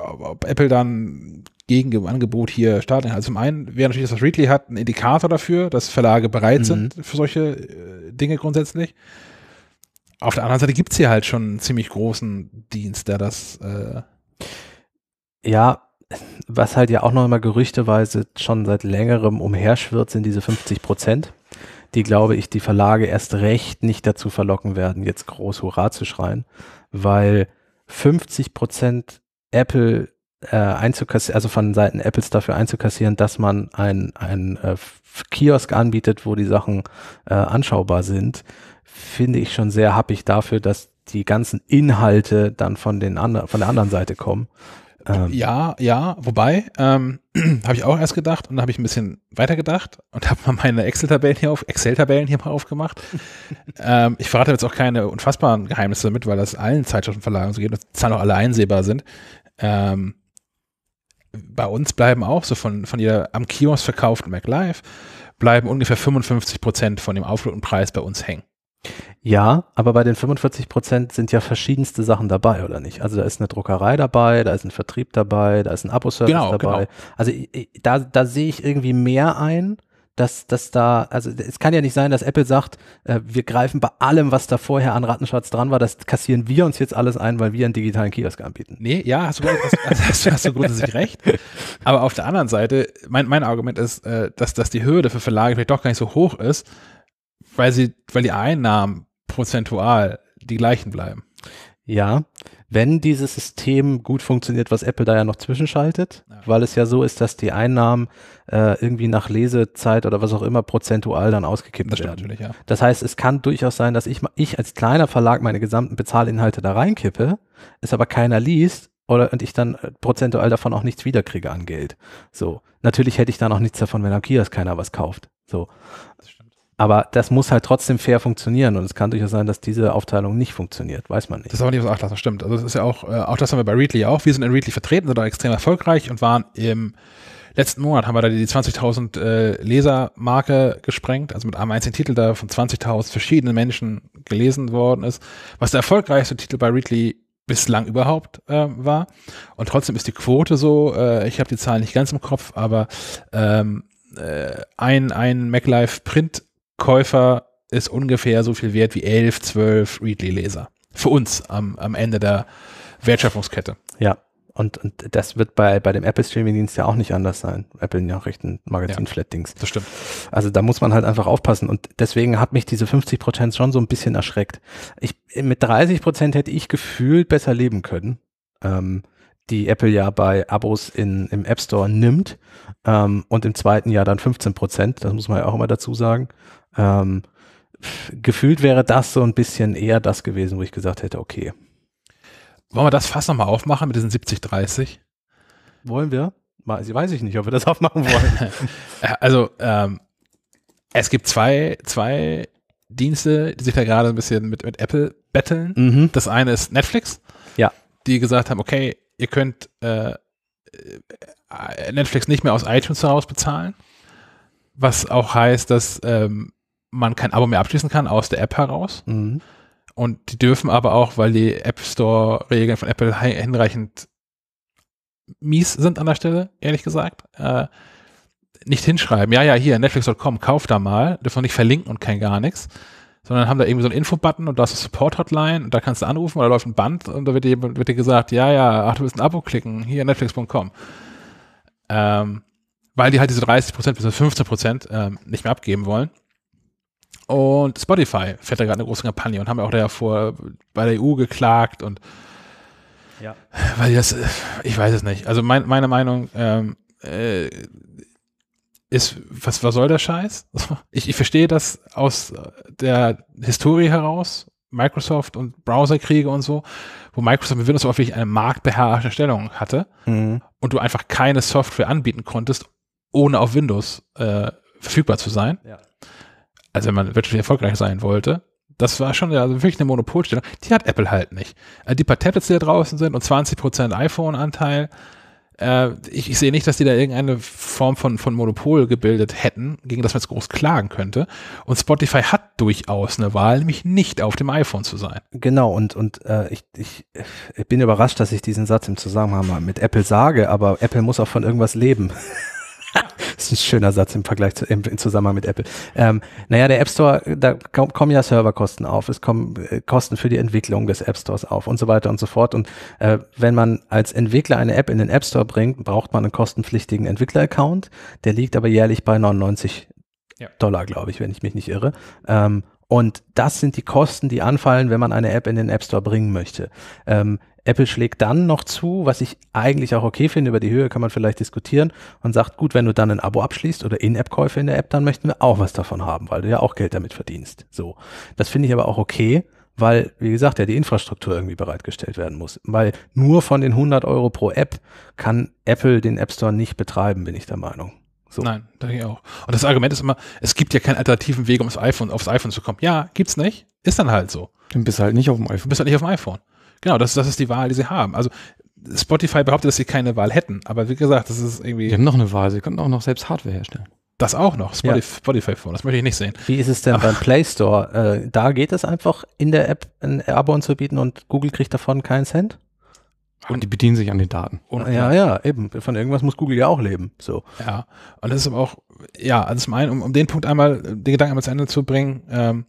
ob Apple dann gegen im Angebot hier starten. Also zum einen wäre natürlich, dass Readly hat, ein Indikator dafür, dass Verlage bereit mhm. sind für solche äh, Dinge grundsätzlich. Auf der anderen Seite gibt es hier halt schon einen ziemlich großen Dienst, der das äh ja, was halt ja auch noch immer gerüchteweise schon seit längerem umherschwirrt, sind diese fünfzig Prozent, die, glaube ich, die Verlage erst recht nicht dazu verlocken werden, jetzt groß Hurra zu schreien, weil fünfzig Prozent Apple äh, einzukassieren, also von Seiten Apples dafür einzukassieren, dass man ein, ein äh, Kiosk anbietet, wo die Sachen äh, anschaubar sind, finde ich schon sehr happig dafür, dass die ganzen Inhalte dann von, den andre, von der anderen Seite kommen. Ähm. Ja, ja, wobei, ähm, habe ich auch erst gedacht und dann habe ich ein bisschen weitergedacht und habe mal meine Excel-Tabellen hier auf, Excel-Tabellen hier mal aufgemacht. ähm, ich verrate jetzt auch keine unfassbaren Geheimnisse damit, weil das allen Zeitschriftenverlagen so geht, dass die Zahlen auch alle einsehbar sind. Ähm, bei uns bleiben auch so von, von jeder am Kiosk verkauften MacLife bleiben ungefähr fünfundfünfzig Prozent von dem aufgeführten Preis bei uns hängen. Ja, aber bei den fünfundvierzig Prozent sind ja verschiedenste Sachen dabei, oder nicht? Also da ist eine Druckerei dabei, da ist ein Vertrieb dabei, da ist ein Abo-Service genau, dabei. Genau. Also da, da sehe ich irgendwie mehr ein, dass, dass da, also es kann ja nicht sein, dass Apple sagt, äh, wir greifen bei allem, was da vorher an Rattenschatz dran war, das kassieren wir uns jetzt alles ein, weil wir einen digitalen Kiosk anbieten. Nee, ja, hast du, hast, hast, hast du grundsätzlich recht. Aber auf der anderen Seite, mein, mein Argument ist, äh, dass, dass die Hürde für Verlage vielleicht doch gar nicht so hoch ist, weil sie, weil die Einnahmen prozentual die gleichen bleiben. Ja, wenn dieses System gut funktioniert, was Apple da ja noch zwischenschaltet, ja. weil es ja so ist, dass die Einnahmen äh, irgendwie nach Lesezeit oder was auch immer prozentual dann ausgekippt werden. Das stimmt natürlich, ja. Das heißt, es kann durchaus sein, dass ich, ich als kleiner Verlag meine gesamten Bezahlinhalte da reinkippe, es aber keiner liest oder und ich dann prozentual davon auch nichts wiederkriege an Geld. So, natürlich hätte ich da noch nichts davon, wenn am Kiosk keiner was kauft. So. Das stimmt. Aber das muss halt trotzdem fair funktionieren und es kann durchaus sein, dass diese Aufteilung nicht funktioniert, weiß man nicht. Das ist aber nicht aus Acht lassen, stimmt. Also das ist ja auch, äh, auch das haben wir bei Readly auch. Wir sind in Readly vertreten, sind auch extrem erfolgreich und waren im letzten Monat, haben wir da die zwanzigtausend äh, Leser-Marke gesprengt, also mit einem einzigen Titel, der von zwanzigtausend verschiedenen Menschen gelesen worden ist, was der erfolgreichste Titel bei Readly bislang überhaupt äh, war. Und trotzdem ist die Quote so, äh, ich habe die Zahlen nicht ganz im Kopf, aber ähm, äh, ein, ein MacLife-Print Käufer ist ungefähr so viel wert wie elf, zwölf Readly-Leser. Für uns am, am Ende der Wertschöpfungskette. Ja, und, und das wird bei, bei dem Apple-Streaming-Dienst ja auch nicht anders sein. Apple-Nachrichten-Magazin, ja, Flat-Dings. Das stimmt. Also da muss man halt einfach aufpassen. Und deswegen hat mich diese fünfzig Prozent schon so ein bisschen erschreckt. Ich, mit dreißig Prozent hätte ich gefühlt besser leben können, ähm, die Apple ja bei Abos in, im App Store nimmt. Ähm, und im zweiten Jahr dann fünfzehn Prozent. Das muss man ja auch immer dazu sagen. Ähm, gefühlt wäre das so ein bisschen eher das gewesen, wo ich gesagt hätte, okay. Wollen wir das Fass nochmal aufmachen mit diesen siebzig dreißig? Wollen wir? Weiß ich nicht, ob wir das aufmachen wollen. Also, ähm, es gibt zwei, zwei Dienste, die sich da gerade ein bisschen mit, mit Apple betteln. Mhm. Das eine ist Netflix, ja, die gesagt haben, okay, ihr könnt äh, Netflix nicht mehr aus iTunes heraus bezahlen, was auch heißt, dass ähm, man kein Abo mehr abschließen kann aus der App heraus. Mhm. Und die dürfen aber auch, weil die App Store-Regeln von Apple hinreichend mies sind an der Stelle, ehrlich gesagt, äh, nicht hinschreiben, ja, ja, hier, netflix punkt com, kauf da mal, dürfen noch nicht verlinken und kein gar nichts, sondern haben da irgendwie so einen Info-Button und da ist eine Support-Hotline und da kannst du anrufen oder da läuft ein Band und da wird dir, wird dir gesagt, ja, ja, ach, du willst ein Abo klicken, hier, netflix punkt com. Ähm, weil die halt diese dreißig Prozent bis fünfzehn Prozent ähm, nicht mehr abgeben wollen. Und Spotify fährt da gerade eine große Kampagne und haben ja auch da ja vor bei der E U geklagt und Ja. Weil das, ich weiß es nicht. Also mein, meine Meinung ähm, äh, ist, was, was soll der Scheiß? Ich, ich verstehe das aus der Historie heraus, Microsoft und Browserkriege und so, wo Microsoft mit Windows wirklich eine marktbeherrschende Stellung hatte, mhm, und du einfach keine Software anbieten konntest, ohne auf Windows äh, verfügbar zu sein. Ja. Also wenn man wirklich erfolgreich sein wollte, das war schon also wirklich eine Monopolstellung. Die hat Apple halt nicht. Die paar Tablets, die da draußen sind und zwanzig Prozent iPhone-Anteil, äh, ich, ich sehe nicht, dass die da irgendeine Form von, von Monopol gebildet hätten, gegen das man jetzt groß klagen könnte. Und Spotify hat durchaus eine Wahl, nämlich nicht auf dem iPhone zu sein. Genau, und, und äh, ich, ich, ich bin überrascht, dass ich diesen Satz im Zusammenhang mit Apple sage, aber Apple muss auch von irgendwas leben. Das ist ein schöner Satz im Vergleich zu, im, im Zusammenhang mit Apple. Ähm, naja, der App Store, da kommen ja Serverkosten auf, es kommen äh, Kosten für die Entwicklung des App Stores auf und so weiter und so fort. Und äh, wenn man als Entwickler eine App in den App Store bringt, braucht man einen kostenpflichtigen Entwickler-Account. Der liegt aber jährlich bei neunundneunzig ja. Dollar, glaube ich, wenn ich mich nicht irre. Ähm, und das sind die Kosten, die anfallen, wenn man eine App in den App Store bringen möchte. Ähm, Apple schlägt dann noch zu, was ich eigentlich auch okay finde, über die Höhe kann man vielleicht diskutieren, und sagt, gut, wenn du dann ein Abo abschließt oder In-App-Käufe in der App, dann möchten wir auch was davon haben, weil du ja auch Geld damit verdienst. So, das finde ich aber auch okay, weil, wie gesagt, ja die Infrastruktur irgendwie bereitgestellt werden muss, weil nur von den hundert Euro pro App kann Apple den App Store nicht betreiben, bin ich der Meinung. So. Nein, denke ich auch. Und das Argument ist immer, es gibt ja keinen alternativen Weg, um aufs iPhone, aufs iPhone zu kommen. Ja, gibt's nicht, ist dann halt so. Dann bist du halt nicht auf dem iPhone. Du bist halt nicht auf dem iPhone. Genau, das, das ist die Wahl, die sie haben. Also Spotify behauptet, dass sie keine Wahl hätten. Aber wie gesagt, das ist irgendwie... Die haben noch eine Wahl. Sie könnten auch noch selbst Hardware herstellen. Das auch noch. Spotify, ja. Spotify Phone. Das möchte ich nicht sehen. Wie ist es denn aber beim Play Store? Äh, da geht es einfach, in der App ein Abo anzubieten, und Google kriegt davon keinen Cent? Und die bedienen sich an den Daten. Und, ja, ja, eben. Von irgendwas muss Google ja auch leben. So. Ja, und das ist aber auch... Ja, also zum einen, um, um den Punkt einmal, den Gedanken einmal zu Ende zu bringen, ähm,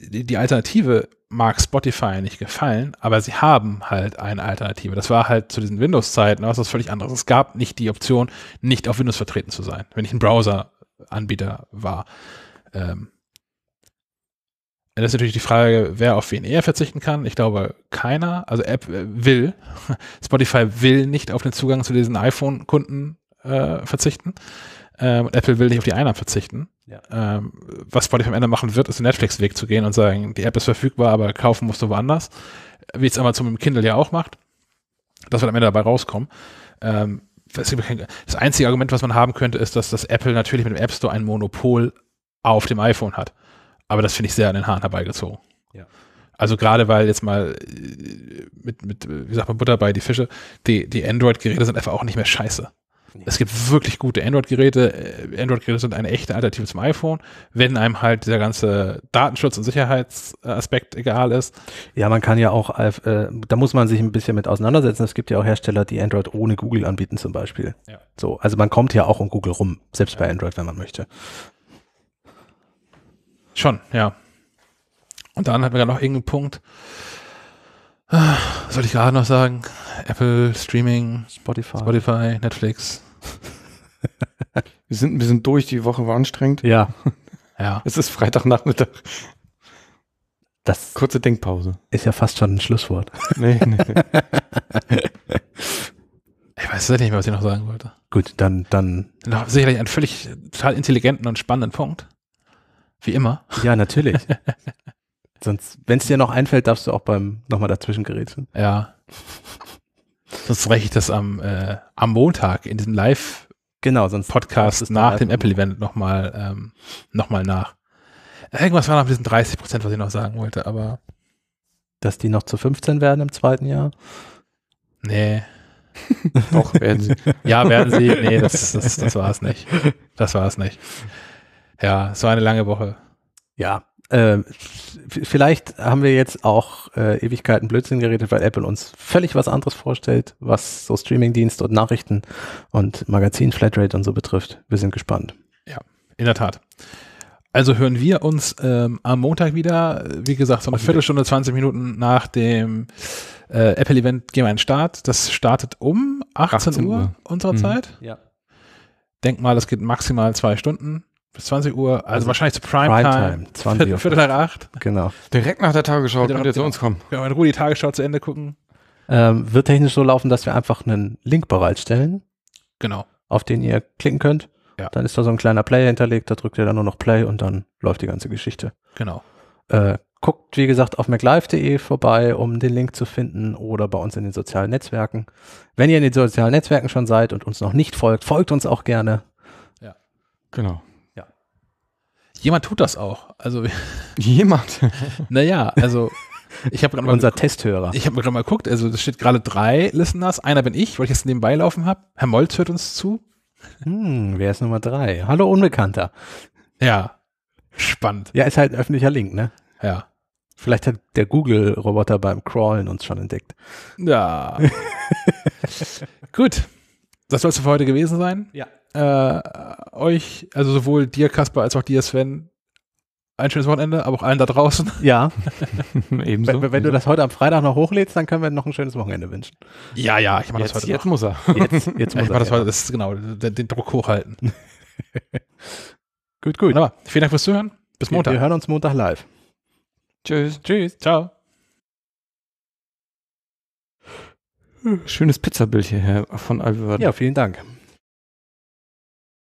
die, die Alternative... mag Spotify nicht gefallen, aber sie haben halt eine Alternative. Das war halt zu diesen Windows-Zeiten was völlig anderes. Es gab nicht die Option, nicht auf Windows vertreten zu sein, wenn ich ein Browser-Anbieter war. Ähm das ist natürlich die Frage, wer auf wen eher verzichten kann. Ich glaube, keiner. Also App will, Spotify will nicht auf den Zugang zu diesen iPhone-Kunden äh, verzichten. Ähm, Apple will nicht auf die Einnahmen verzichten. Ja. Ähm, was Spotify am Ende machen wird, ist den Netflix-Weg zu gehen und sagen, die App ist verfügbar, aber kaufen musst du woanders. Wie es Amazon mit dem Kindle ja auch macht. Das wird am Ende dabei rauskommen. Ähm, das einzige Argument, was man haben könnte, ist, dass das Apple natürlich mit dem App Store ein Monopol auf dem iPhone hat. Aber das finde ich sehr an den Haaren herbeigezogen. Ja. Also gerade weil jetzt mal mit, mit wie sagt man, Butter bei die Fische, die, die Android-Geräte sind einfach auch nicht mehr scheiße. Es gibt wirklich gute Android-Geräte. Android-Geräte sind eine echte Alternative zum iPhone, wenn einem halt dieser ganze Datenschutz- und Sicherheitsaspekt egal ist. Ja, man kann ja auch, äh, da muss man sich ein bisschen mit auseinandersetzen. Es gibt ja auch Hersteller, die Android ohne Google anbieten zum Beispiel. Ja. So, also man kommt ja auch um Google rum, selbst ja. bei Android, wenn man möchte. Schon, ja. Und dann hatten wir gerade noch irgendeinen Punkt. Was soll ich gerade noch sagen? Apple, Streaming, Spotify, Spotify Netflix. wir, sind, wir sind durch, die Woche war anstrengend. Ja. ja. Es ist Freitagnachmittag. Das Kurze Denkpause. Ist ja fast schon ein Schlusswort. nee, nee, nee. Ich weiß nicht mehr, was ich noch sagen wollte. Gut, dann... dann noch sicherlich einen völlig total intelligenten und spannenden Punkt. Wie immer. Ja, natürlich. Sonst, wenn es dir noch einfällt, darfst du auch beim nochmal dazwischen gerätschen. Ja. Sonst reiche ich das am, äh, am Montag in diesem Live- genau, sonst Podcast nach dem Apple-Event nochmal ähm, noch mal nach. Irgendwas war noch mit diesen dreißig Prozent, was ich noch sagen wollte, aber. Dass die noch zu fünfzehn werden im zweiten Jahr? Nee. Doch, werden sie. Ja, werden sie. Nee, das, das, das war es nicht. Das war es nicht. Ja, es war eine lange Woche. Ja. Ähm, vielleicht haben wir jetzt auch äh, Ewigkeiten Blödsinn geredet, weil Apple uns völlig was anderes vorstellt, was so Streamingdienst und Nachrichten und Magazin Flatrate und so betrifft. Wir sind gespannt. Ja, in der Tat. Also hören wir uns ähm, am Montag wieder. Wie gesagt, so eine Viertelstunde, zwanzig Minuten nach dem äh, Apple-Event gehen wir in den Start. Das startet um achtzehn Uhr unserer mhm. Zeit. Ja. Denk mal, es geht maximal zwei Stunden. Bis zwanzig Uhr, also, also wahrscheinlich zu Primetime. Primetime, Viertel nach acht. Genau. Direkt nach der Tagesschau könnt ihr zu uns kommen. Ja, wenn Ruhe die Tagesschau zu Ende gucken. Ähm, wird technisch so laufen, dass wir einfach einen Link bereitstellen, genau, auf den ihr klicken könnt. Ja. Dann ist da so ein kleiner Player hinterlegt, da drückt ihr dann nur noch Play und dann läuft die ganze Geschichte. Genau. Äh, guckt, wie gesagt, auf maclive punkt de vorbei, um den Link zu finden, oder bei uns in den sozialen Netzwerken. Wenn ihr in den sozialen Netzwerken schon seid und uns noch nicht folgt, folgt uns auch gerne. Ja, genau. Ja. Jemand tut das auch. Also jemand? Naja, also ich habe gerade mal unser Testhörer. Ich habe mir gerade mal geguckt, also es steht gerade drei Listeners. Einer bin ich, weil ich jetzt nebenbei laufen habe. Herr Molz hört uns zu. Hm, wer ist Nummer drei? Hallo Unbekannter. Ja, spannend. Ja, ist halt ein öffentlicher Link, ne? Ja. Vielleicht hat der Google-Roboter beim Crawlen uns schon entdeckt. Ja. Gut. Das soll es für heute gewesen sein. Ja. Äh, euch, also sowohl dir, Kasper, als auch dir, Sven, ein schönes Wochenende, aber auch allen da draußen. Ja. Ebenso. Wenn, wenn du das heute am Freitag noch hochlädst, dann können wir noch ein schönes Wochenende wünschen. Ja, ja, ich mache das heute. Jetzt noch. Muss er. Jetzt, jetzt muss ich er. Das ja. heute, das ist genau, den, den Druck hochhalten. Gut, gut. Aber vielen Dank fürs Zuhören. Bis wir, Montag. Wir hören uns Montag live. Tschüss. Tschüss. Ciao. Schönes Pizzabild hierher von Alvaro. Ja, vielen Dank.